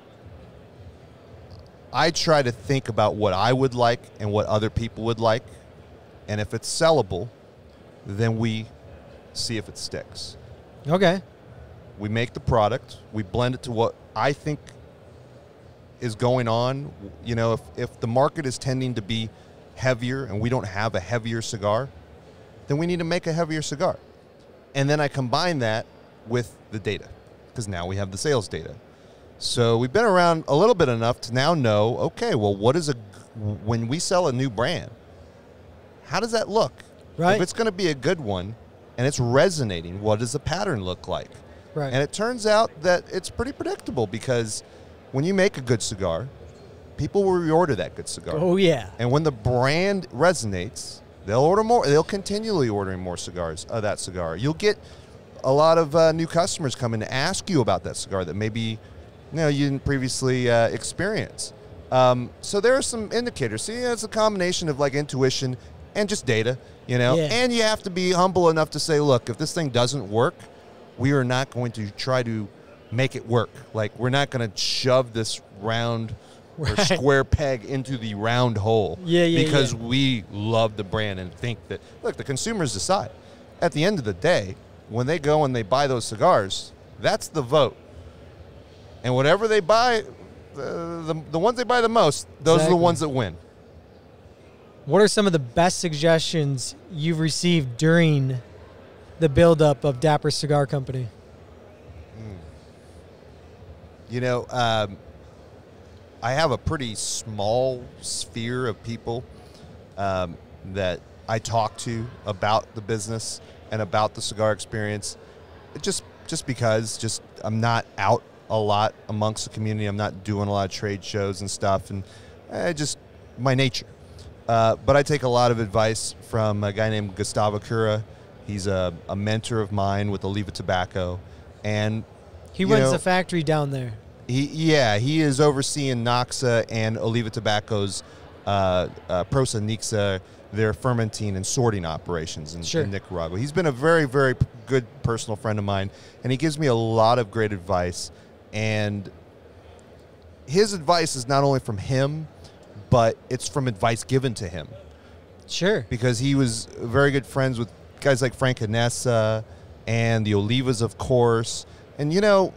I try to think about what I would like and what other people would like. And if it's sellable, then we see if it sticks. Okay. We make the product, we blend it to what I think is going on. You know, if, if the market is tending to be heavier and we don't have a heavier cigar, then we need to make a heavier cigar. And then I combine that with the data, because now we have the sales data. So we've been around a little bit enough to now know, okay, well, what is a, when we sell a new brand, how does that look? Right. If it's going to be a good one and it's resonating, what does the pattern look like? Right. And it turns out that it's pretty predictable, because when you make a good cigar, people will reorder that good cigar. Oh, yeah. And when the brand resonates, They'll order more. They'll continually ordering more cigars of that cigar. You'll get a lot of uh, new customers come in to ask you about that cigar that maybe you know you didn't previously uh, experience. Um, so there are some indicators. See, it's a combination of like intuition and just data, you know. Yeah. And you have to be humble enough to say, look, if this thing doesn't work, we are not going to try to make it work. Like, we're not going to shove this round right. or square peg into the round hole. Yeah, yeah, because yeah. we love the brand and think that, look, the consumers decide. At the end of the day, when they go and they buy those cigars, that's the vote. And whatever they buy, the, the, the ones they buy the most, those exactly. are the ones that win. What are some of the best suggestions you've received during the buildup of Dapper Cigar Company? Mm. You know, um, I have a pretty small sphere of people um, that I talk to about the business and about the cigar experience. It just just because just I'm not out a lot amongst the community. I'm not doing a lot of trade shows and stuff, and I just my nature. Uh, but I take a lot of advice from a guy named Gustavo Cura. He's a, a mentor of mine with Oliva Tobacco, and he runs know, the factory down there. He yeah, he is overseeing Noxa and Oliva Tobacco's uh, uh, Prosa Nixa, their fermenting and sorting operations in, sure. in Nicaragua. He's been a very very good personal friend of mine, and he gives me a lot of great advice. And his advice is not only from him, but it's from advice given to him. Sure. Because he was very good friends with guys like Frank Llaneza and the Olivas, of course. And, you know,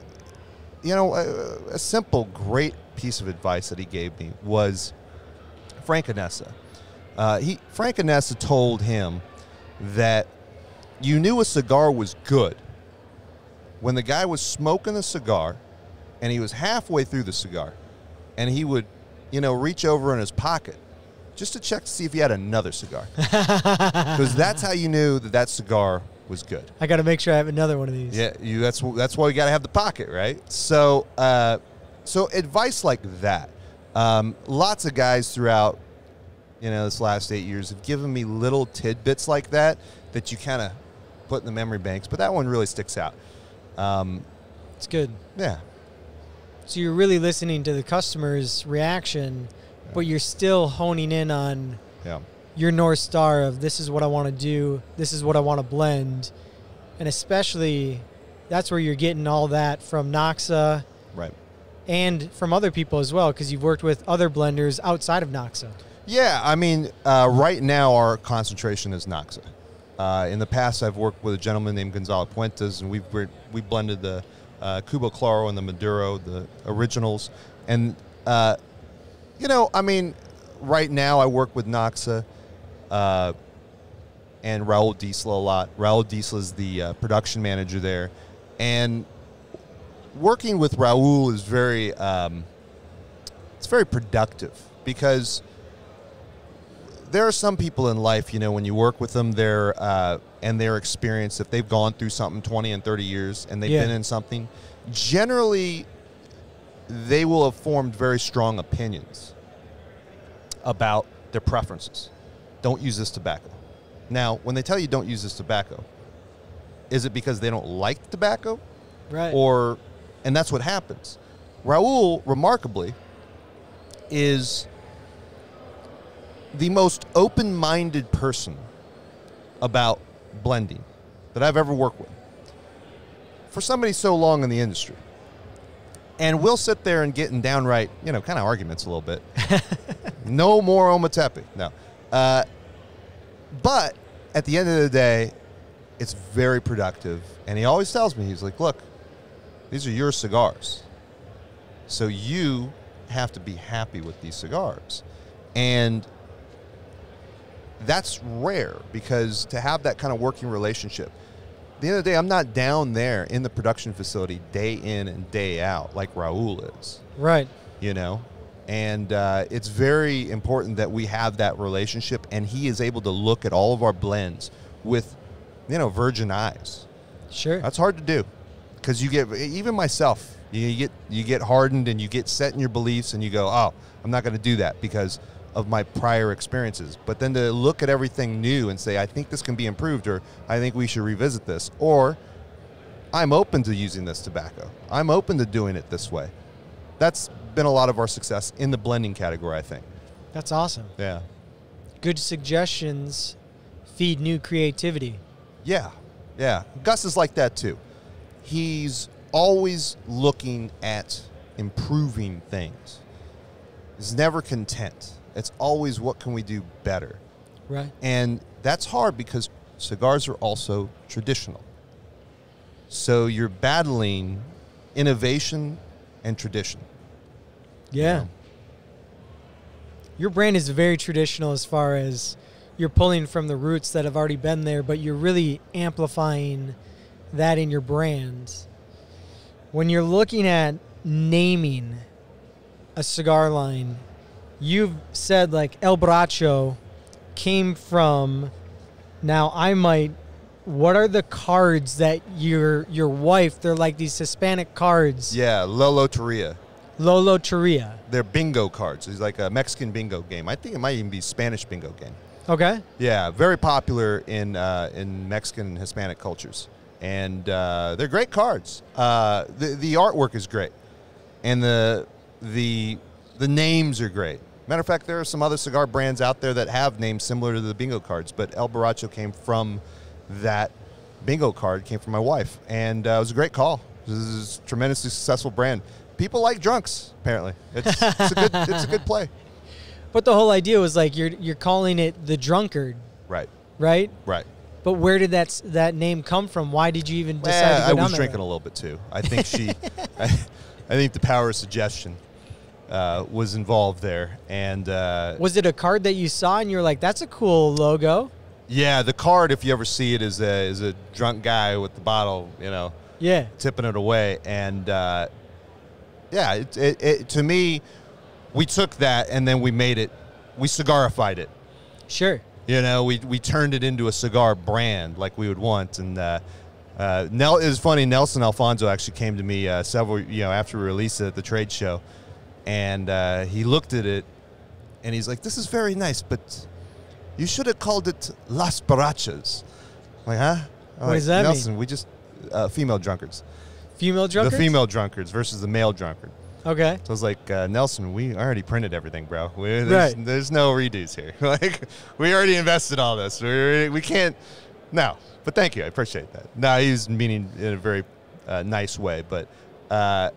you know, a, a simple, great piece of advice that he gave me was Frank Llaneza. Uh, he Frank Llaneza told him that you knew a cigar was good when the guy was smoking a cigar and he was halfway through the cigar and he would, you know, reach over in his pocket just to check to see if he had another cigar. Because that's how you knew that that cigar was good. I got to make sure I have another one of these. Yeah, you, that's, that's why you got to have the pocket, right? So, uh, so advice like that. Um, lots of guys throughout, you know, this last eight years have given me little tidbits like that that you kind of put in the memory banks. But that one really sticks out. Um, it's good. Yeah. So you're really listening to the customer's reaction, yeah. but you're still honing in on yeah. your North Star of this is what I want to do, this is what I want to blend. And especially that's where you're getting all that from Noxa right. and from other people as well, because you've worked with other blenders outside of Noxa. Yeah, I mean, uh, right now our concentration is Noxa. Uh, in the past, I've worked with a gentleman named Gonzalo Puentes, and we've, we blended the Uh, Cubo Claro and the Maduro, the originals. And, uh, you know, I mean, right now I work with Noxa uh, and Raul Diesel a lot. Raul Diesel is the uh, production manager there. And working with Raul is very, um, it's very productive because there are some people in life, you know, when you work with them, they're... Uh, and their experience, if they've gone through something twenty and thirty years and they've yeah. been in something, generally they will have formed very strong opinions about their preferences. Don't use this tobacco. Now, when they tell you don't use this tobacco, is it because they don't like tobacco? Right. Or, and that's what happens. Raul, remarkably, is the most open-minded person about blending that I've ever worked with for somebody so long in the industry. And we'll sit there and get in downright, you know, kind of arguments a little bit. No more Ometepe. No. Uh, but at the end of the day, it's very productive. And he always tells me, he's like, look, these are your cigars. So you have to be happy with these cigars. And that's rare, because to have that kind of working relationship, at the end of the day, I'm not down there in the production facility day in and day out like Raul is. Right. You know? And uh, it's very important that we have that relationship, and he is able to look at all of our blends with, you know, virgin eyes. Sure. That's hard to do, because you get, even myself, you get, you get hardened and you get set in your beliefs and you go, oh, I'm not going to do that because of my prior experiences. But then to look at everything new and say, I think this can be improved, or I think we should revisit this, or I'm open to using this tobacco. I'm open to doing it this way. That's been a lot of our success in the blending category, I think. That's awesome. Yeah. Good suggestions feed new creativity. Yeah, yeah. Gus is like that too. He's always looking at improving things. He's never content. It's always, what can we do better? Right. And that's hard because cigars are also traditional. So you're battling innovation and tradition. Yeah. You know? Your brand is very traditional as far as you're pulling from the roots that have already been there, but you're really amplifying that in your brand. When you're looking at naming a cigar line, you've said like El Borracho came from, now I might, what are the cards that your your wife, they're like these Hispanic cards. Yeah, Loloteria. Loloteria. They're bingo cards. It's like a Mexican bingo game. I think it might even be Spanish bingo game. Okay. Yeah, very popular in uh, in Mexican and Hispanic cultures. And uh, they're great cards. Uh, the, the artwork is great. And the, the, the names are great. Matter of fact, there are some other cigar brands out there that have names similar to the bingo cards, but El Borracho came from that bingo card, came from my wife. And uh, it was a great call. This is a tremendously successful brand. People like drunks, apparently. It's, it's, a, good, it's a good play. But the whole idea was like you're, you're calling it the drunkard. Right. Right? Right. But where did that that name come from? Why did you even decide well, to go I down I was that drinking road? A little bit too. I think she, I, I think the power of suggestion uh, was involved there. And uh, was it a card that you saw and you were like, "That's a cool logo"? Yeah, the card, if you ever see it, is a is a drunk guy with the bottle, you know, yeah, tipping it away. And uh, yeah, it, it, it, to me, we took that and then we made it, we cigarified it. Sure. You know, we, we turned it into a cigar brand like we would want. And uh, uh, Nel, it was funny, Nelson Alfonso actually came to me uh, several, you know, after we released it at the trade show. And uh, he looked at it, and he's like, "This is very nice, but you should have called it Las Borrachas." I'm like, huh? I'm what like, does that Nelson, mean? Nelson, we just, uh, female drunkards. Female drunkards? The female drunkards versus the male drunkard. Okay. So I was like, uh, Nelson, we already printed everything, bro. We, there's, right. There's no redos here. Like, we already invested all this. We we can't. No, but thank you. I appreciate that. No, he was meaning in a very uh, nice way, but uh,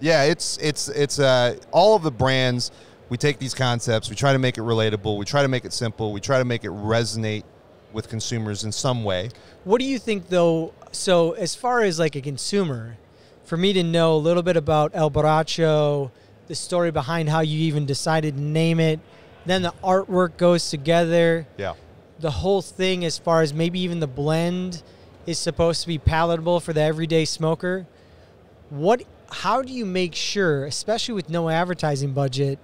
yeah, it's it's it's uh, all of the brands. We take these concepts. We try to make it relatable. We try to make it simple. We try to make it resonate with consumers in some way. What do you think, though? So as far as like a consumer. For me to know a little bit about El Borracho, the story behind how you even decided to name it, then the artwork goes together. Yeah. The whole thing, as far as maybe even the blend, is supposed to be palatable for the everyday smoker. What? How do you make sure, especially with no advertising budget,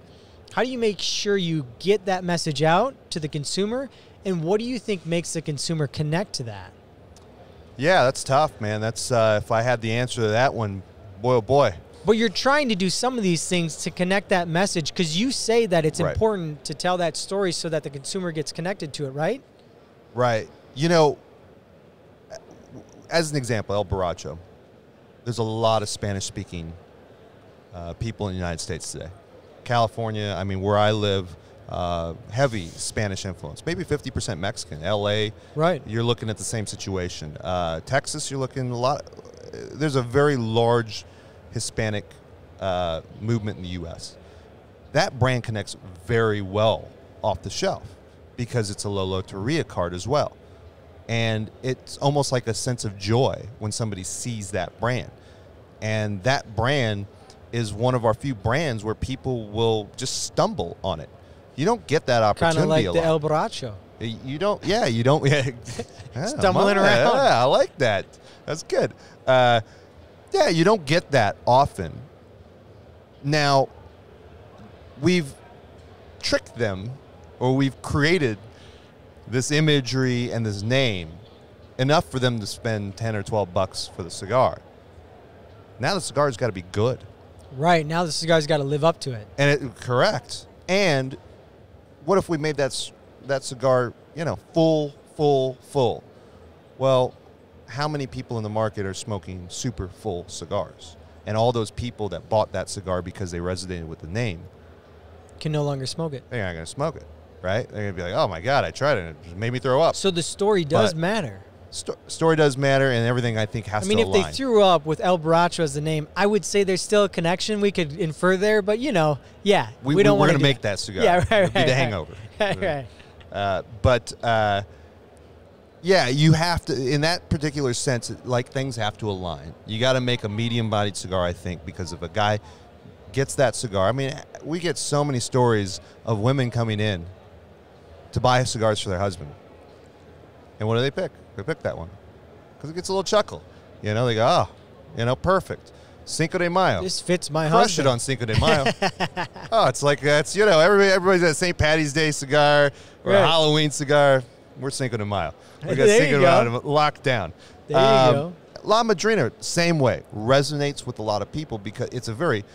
how do you make sure you get that message out to the consumer? And what do you think makes the consumer connect to that? Yeah, that's tough, man. That's uh, if I had the answer to that one, boy, oh boy. But you're trying to do some of these things to connect that message, because you say that it's right. important to tell that story so that the consumer gets connected to it, right? Right. You know, as an example, El Borracho, there's a lot of Spanish-speaking uh, people in the United States today. California, I mean, where I live, Uh, heavy Spanish influence, maybe fifty percent Mexican. L A, right? You're looking at the same situation. Uh, Texas, you're looking a lot. There's a very large Hispanic uh, movement in the U S That brand connects very well off the shelf because it's a Loloteria card as well, and it's almost like a sense of joy when somebody sees that brand, and that brand is one of our few brands where people will just stumble on it. You don't get that opportunity a lot. Kind of like the El Borracho. You don't, yeah, you don't. Yeah, yeah, stumbling around. Yeah, I like that. That's good. Uh, yeah, you don't get that often. Now, we've tricked them, or we've created this imagery and this name enough for them to spend ten or twelve bucks for the cigar. Now the cigar's got to be good. Right, now the cigar's got to live up to it. And it, correct. And what if we made that, that cigar, you know, full, full, full? Well, how many people in the market are smoking super full cigars? And all those people that bought that cigar because they resonated with the name can no longer smoke it. They're not going to smoke it, right? They're going to be like, oh, my God, I tried it. It made me throw up. So the story does but matter. Sto story does matter, and everything, I think, has to align. I mean, if they threw up with El Borracho as the name, I would say there's still a connection we could infer there, but, you know, yeah. We, we don't want to make that cigar. Yeah, right, right. It would be the hangover. Right, right. Uh, but, uh, yeah, you have to, in that particular sense, like, things have to align. You got to make a medium-bodied cigar, I think, because if a guy gets that cigar, I mean, we get so many stories of women coming in to buy cigars for their husband. And what do they pick? They pick that one because it gets a little chuckle. You know, they go, oh, you know, perfect. Cinco de Mayo. This fits my Crush husband. Crush it on Cinco de Mayo. Oh, it's like, that's, you know, everybody, everybody's got a Saint Patty's Day cigar or right. a Halloween cigar. We're Cinco de Mayo. We got Cinco de Mayo locked down. There um, you go. La Madrina, same way. Resonates with a lot of people because it's a very,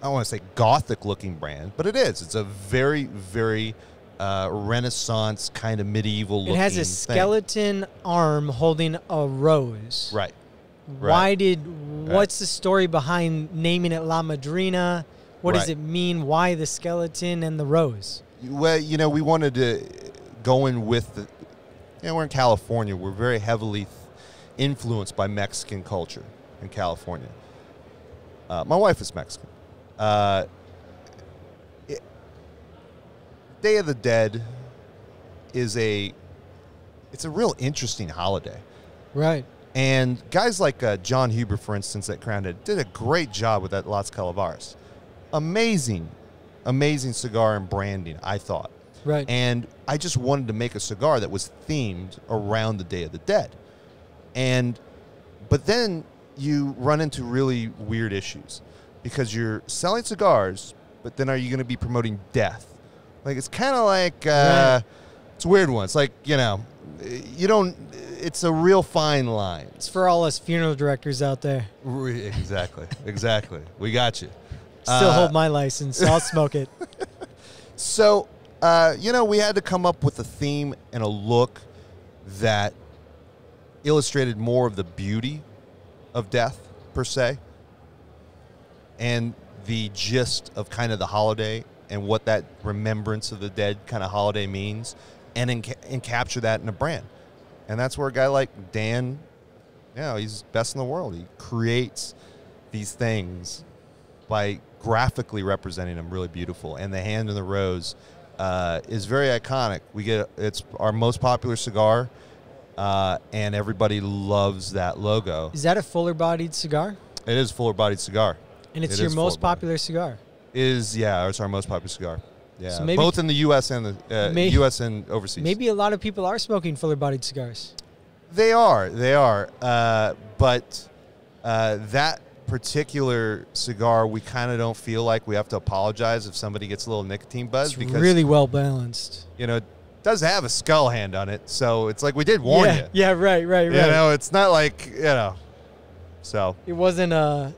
I don't want to say gothic-looking brand, but it is. It's a very, very... Uh, Renaissance kind of medieval looking. It has a skeleton thing. Arm holding a rose. Right. right. Why did, right. what's the story behind naming it La Madrina? What right. does it mean? Why the skeleton and the rose? Well, you know, we wanted to go in with, the, you know, we're in California. We're very heavily influenced by Mexican culture in California. Uh, my wife is Mexican. Uh, Day of the Dead is a, it's a real interesting holiday. Right. And guys like uh, John Huber, for instance, at Crown Head, did a great job with that Los Calaveras. Amazing, amazing cigar and branding, I thought. Right. And I just wanted to make a cigar that was themed around the Day of the Dead. And, but then you run into really weird issues because you're selling cigars, but then are you going to be promoting death? Like, it's kind of like, uh, right. it's a weird one. It's like, you know, you don't, it's a real fine line. It's for all us funeral directors out there. Exactly. Exactly. We got you. Still uh, hold my license. So I'll smoke it. So, uh, you know, we had to come up with a theme and a look that illustrated more of the beauty of death, per se, and the gist of kind of the holiday and what that remembrance of the dead kind of holiday means, and enca and capture that in a brand. And that's where a guy like Dan, you know, he's best in the world. He creates these things by graphically representing them really beautiful. And the hand in the rose uh, is very iconic. We get it's our most popular cigar, uh, and everybody loves that logo. Is that a fuller-bodied cigar? It is a fuller-bodied cigar. And it's it your most popular cigar? Is yeah, it's our most popular cigar. Yeah, so maybe, both in the U S and the uh, maybe, U S and overseas. Maybe a lot of people are smoking fuller-bodied cigars. They are, they are. Uh, but uh, that particular cigar, we kind of don't feel like we have to apologize if somebody gets a little nicotine buzz it's because really well balanced. You know, it does have a skull hand on it, so it's like we did warn yeah, you. Yeah, right, right, right. You know, it's not like you know. So it wasn't uh,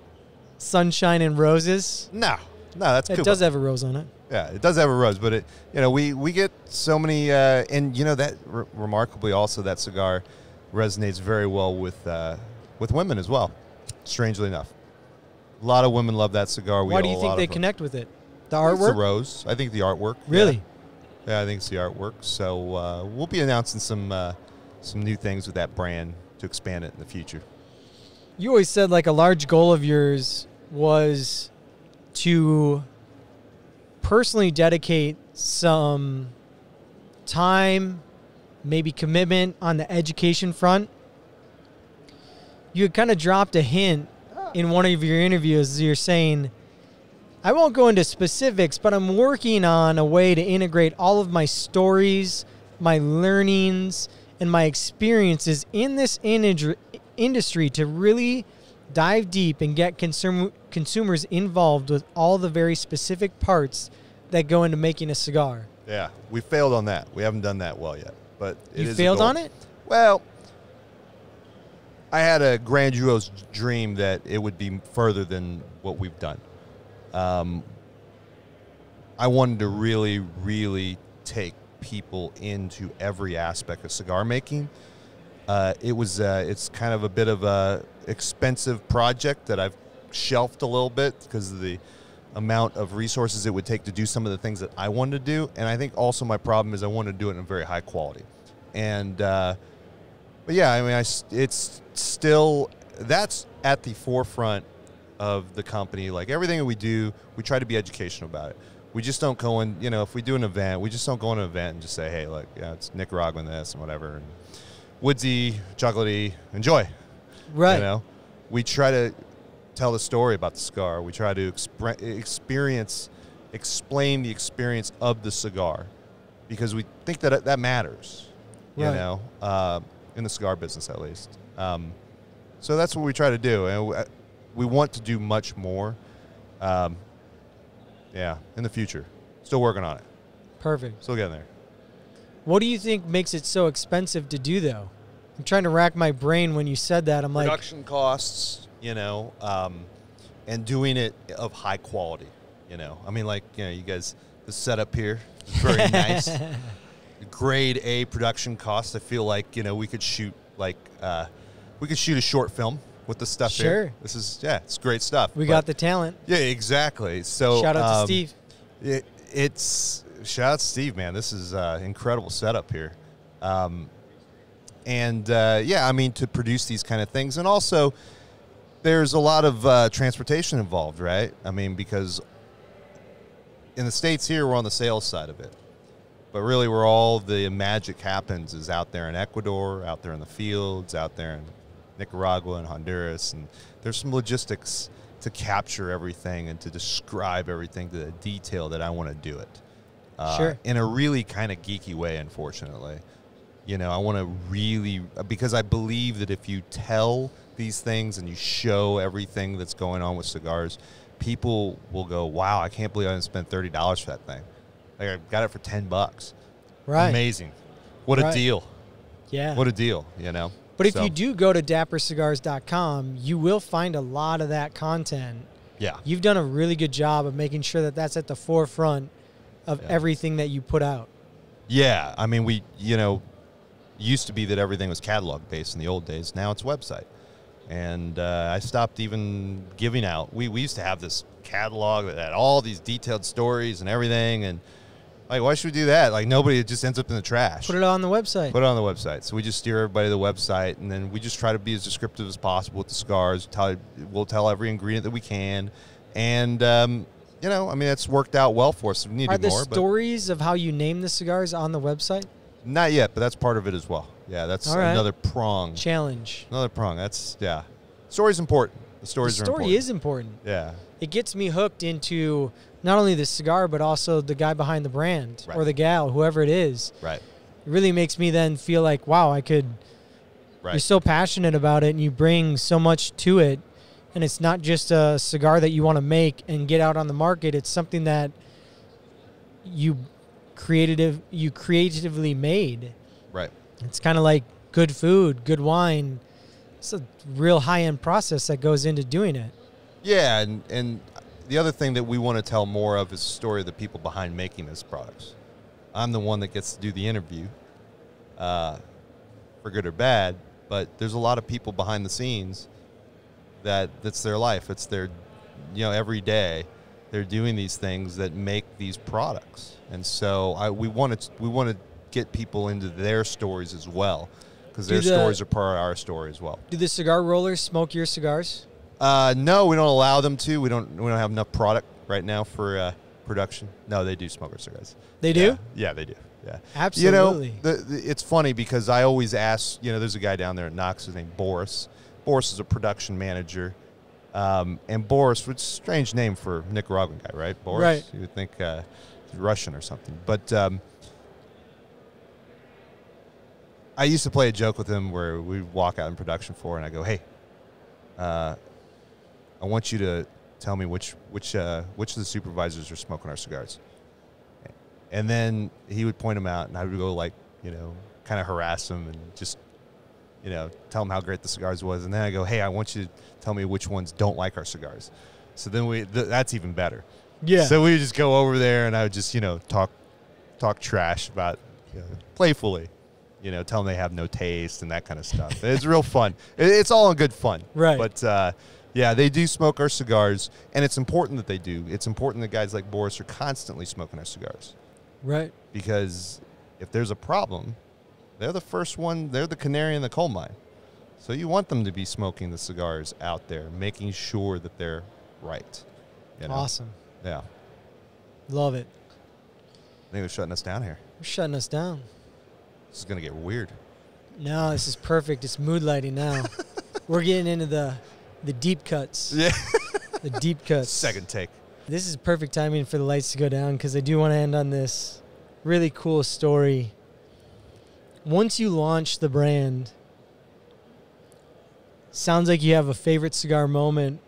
sunshine and roses. No. No, that's Kubo. It does have a rose on it. Yeah, it does have a rose, but it, you know, we we get so many, uh, and you know that re remarkably also that cigar resonates very well with uh, with women as well. Strangely enough, a lot of women love that cigar. We Why do you think they connect with it? The artwork, it's the rose. I think the artwork. Really? Yeah, yeah I think it's the artwork. So uh, we'll be announcing some uh, some new things with that brand to expand it in the future. You always said like a large goal of yours was to personally dedicate some time, maybe commitment on the education front. You had kind of dropped a hint in one of your interviews. You're saying, I won't go into specifics, but I'm working on a way to integrate all of my stories, my learnings, and my experiences in this industry to really dive deep and get consumer consumers involved with all the very specific parts that go into making a cigar. Yeah, we failed on that. We haven't done that well yet, but it you is failed on it. Well, I had a grandiose dream that it would be further than what we've done. Um, I wanted to really, really take people into every aspect of cigar making. Uh, it was uh, it's kind of a bit of a expensive project that I've shelved a little bit because of the amount of resources it would take to do some of the things that I wanted to do. And I think also my problem is I wanted to do it in a very high quality. And, uh, but yeah, I mean, I, it's still, that's at the forefront of the company. Like everything that we do, we try to be educational about it. We just don't go in, you know, if we do an event, we just don't go in an event and just say, hey, look, you know, it's Nicaraguan this and whatever. And woodsy, chocolatey, enjoy. Right. You know, we try to tell the story about the cigar. We try to expre experience, explain the experience of the cigar, because we think that that matters, right. You know, uh, in the cigar business at least. Um, so that's what we try to do, and we want to do much more. Um, yeah, in the future, still working on it. Perfect. Still getting there. What do you think makes it so expensive to do, though? I'm trying to rack my brain when you said that. I'm production like production costs. You know, um, and doing it of high quality, you know. I mean, like, you know, you guys, the setup here is very nice. Grade A production costs. I feel like, you know, we could shoot, like, uh, we could shoot a short film with the stuff sure. here. This is, yeah, it's great stuff. We but, got the talent. Yeah, exactly. So shout out um, to Steve. It, it's, shout out to Steve, man. This is uh, incredible setup here. Um, and, uh, yeah, I mean, to produce these kind of things. And also, there's a lot of uh, transportation involved, right? I mean, because in the States here, we're on the sales side of it. But really where all the magic happens is out there in Ecuador, out there in the fields, out there in Nicaragua and Honduras. And there's some logistics to capture everything and to describe everything to the detail that I want to do it. Uh, sure. In a really kind of geeky way, unfortunately. You know, I want to really, because I believe that if you tell these things and you show everything that's going on with cigars, people will go, wow, I can't believe I didn't spend thirty dollars for that thing. Like, I got it for ten bucks. Right. Amazing. What right. a deal. Yeah. What a deal, you know. But so. If you do go to dapper cigars dot com, you will find a lot of that content. Yeah. You've done a really good job of making sure that that's at the forefront of yeah. everything that you put out. Yeah. I mean, we, you know, used to be that everything was catalog based in the old days. Now it's website. And uh, I stopped even giving out. We, we used to have this catalog that had all these detailed stories and everything. And, like, why should we do that? Like, nobody just ends up in the trash. Put it on the website. Put it on the website. So we just steer everybody to the website. And then we just try to be as descriptive as possible with the cigars. Tell, we'll tell every ingredient that we can. And, um, you know, I mean, it's worked out well for us. We need to do more. Are the stories of how you name the cigars on the website? Not yet, but that's part of it as well. Yeah, that's right. Another prong. Challenge. Another prong. That's, yeah. Story's important. The stories the story are important. is important. Yeah. It gets me hooked into not only the cigar, but also the guy behind the brand right. or the gal, whoever it is. Right. It really makes me then feel like, wow, I could. Right. You're so passionate about it and you bring so much to it. And it's not just a cigar that you want to make and get out on the market. It's something that you creative, you creatively made. Right. It's kind of like good food, good wine. It's a real high-end process that goes into doing it. Yeah, and, and the other thing that we want to tell more of is the story of the people behind making those products. I'm the one that gets to do the interview, uh, for good or bad, but there's a lot of people behind the scenes that that's their life. It's their, you know, every day they're doing these things that make these products. And so I, we want to, we want to get people into their stories as well, because their the, stories are part of our story as well. Do the cigar rollers smoke your cigars? Uh, no, we don't allow them to. We don't. We don't have enough product right now for uh, production. No, they do smoke our cigars. They do? Yeah, yeah they do. Yeah, absolutely. You know, the, the, it's funny because I always ask. You know, there's a guy down there at Nox. His name Boris. Boris is a production manager, um, and Boris, which is a strange name for a Nicaraguan guy, right? Boris. Right. You would think uh, he's Russian or something, but. Um, I used to play a joke with him where we'd walk out in production floor and I go, hey, uh, I want you to tell me which which uh, which of the supervisors are smoking our cigars. And then he would point them out and I would go, like, you know, kind of harass him and just, you know, tell him how great the cigars was. And then I go, hey, I want you to tell me which ones don't like our cigars. So then we, th that's even better. Yeah. So we would just go over there and I would just, you know, talk talk trash about, you know, playfully, you know, tell them they have no taste and that kind of stuff. It's real fun. It's all in good fun. Right. But, uh, yeah, they do smoke our cigars, and it's important that they do. It's important that guys like Boris are constantly smoking our cigars. Right. Because if there's a problem, they're the first one. They're the canary in the coal mine. So you want them to be smoking the cigars out there, making sure that they're right. You know? Awesome. Yeah. Love it. I think they're shutting us down here. They're shutting us down. This is going to get weird. No, this is perfect. It's mood lighting now. We're getting into the... the deep cuts. Yeah. The deep cuts. Second take. This is perfect timing for the lights to go down because I do want to end on this really cool story. Once you launch the brand, sounds like you have a favorite cigar moment.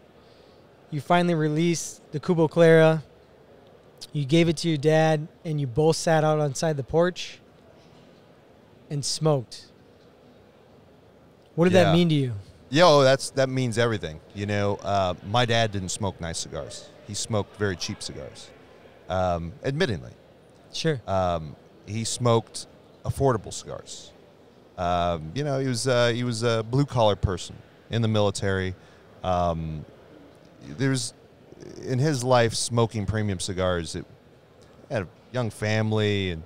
You finally released the Cubo Claro. You gave it to your dad, and you both sat out outside the porch and smoked. What did yeah. that mean to you? Yo, that's that means everything. You know, uh, my dad didn't smoke nice cigars. He smoked very cheap cigars, um, admittingly. Sure. Um, he smoked affordable cigars. Um, you know, he was uh, he was a blue collar person in the military. Um, there's in his life smoking premium cigars. It had a young family, and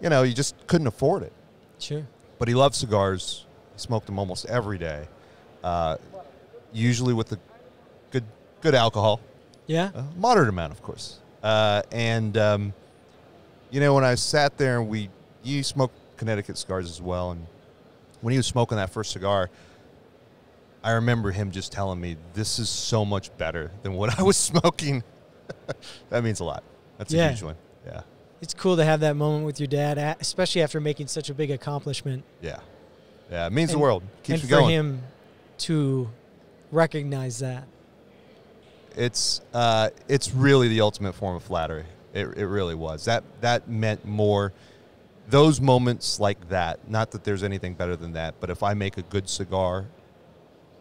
you know, he just couldn't afford it. Sure. But he loved cigars. He smoked them almost every day. Uh, usually with a good good alcohol. Yeah. A moderate amount, of course. Uh, and, um, you know, when I sat there and we, you smoked Connecticut cigars as well. And when he was smoking that first cigar, I remember him just telling me, this is so much better than what I was smoking. That means a lot. That's yeah. a huge one. Yeah. It's cool to have that moment with your dad, especially after making such a big accomplishment. Yeah. Yeah. It means and, the world. Keeps you going. And for him to recognize that, it's uh, it's really the ultimate form of flattery. It, it really was. That that meant more. Those moments like that. Not that there's anything better than that, but if I make a good cigar,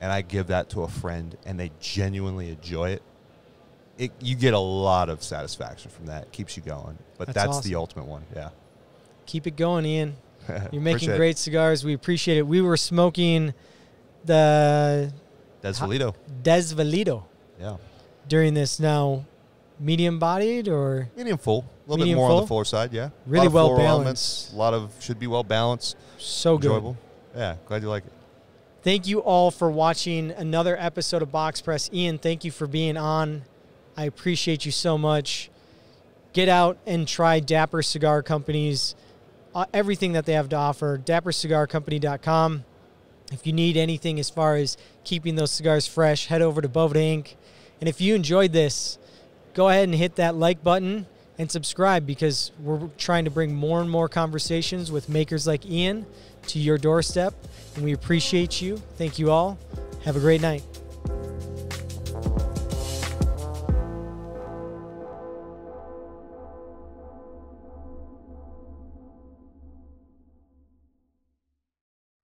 and I give that to a friend, and they genuinely enjoy it, it you get a lot of satisfaction from that. It keeps you going. But that's, that's awesome. The ultimate one. Yeah. Keep it going, Ian. You're making great it. cigars. We appreciate it. We were smoking the Desvalido. Desvalido. Yeah. During this now, medium bodied or medium full, a little bit more full? on the fuller side. Yeah. Really well balanced. Elements, a lot of should be well balanced. So enjoyable. Good. Yeah. Glad you like it. Thank you all for watching another episode of Box Press. Ian, thank you for being on. I appreciate you so much. Get out and try Dapper Cigar Company's uh, everything that they have to offer. Dapper Cigar Company dot com. If you need anything as far as keeping those cigars fresh, head over to Boveda Incorporated. And if you enjoyed this, go ahead and hit that like button and subscribe because we're trying to bring more and more conversations with makers like Ian to your doorstep. And we appreciate you. Thank you all. Have a great night.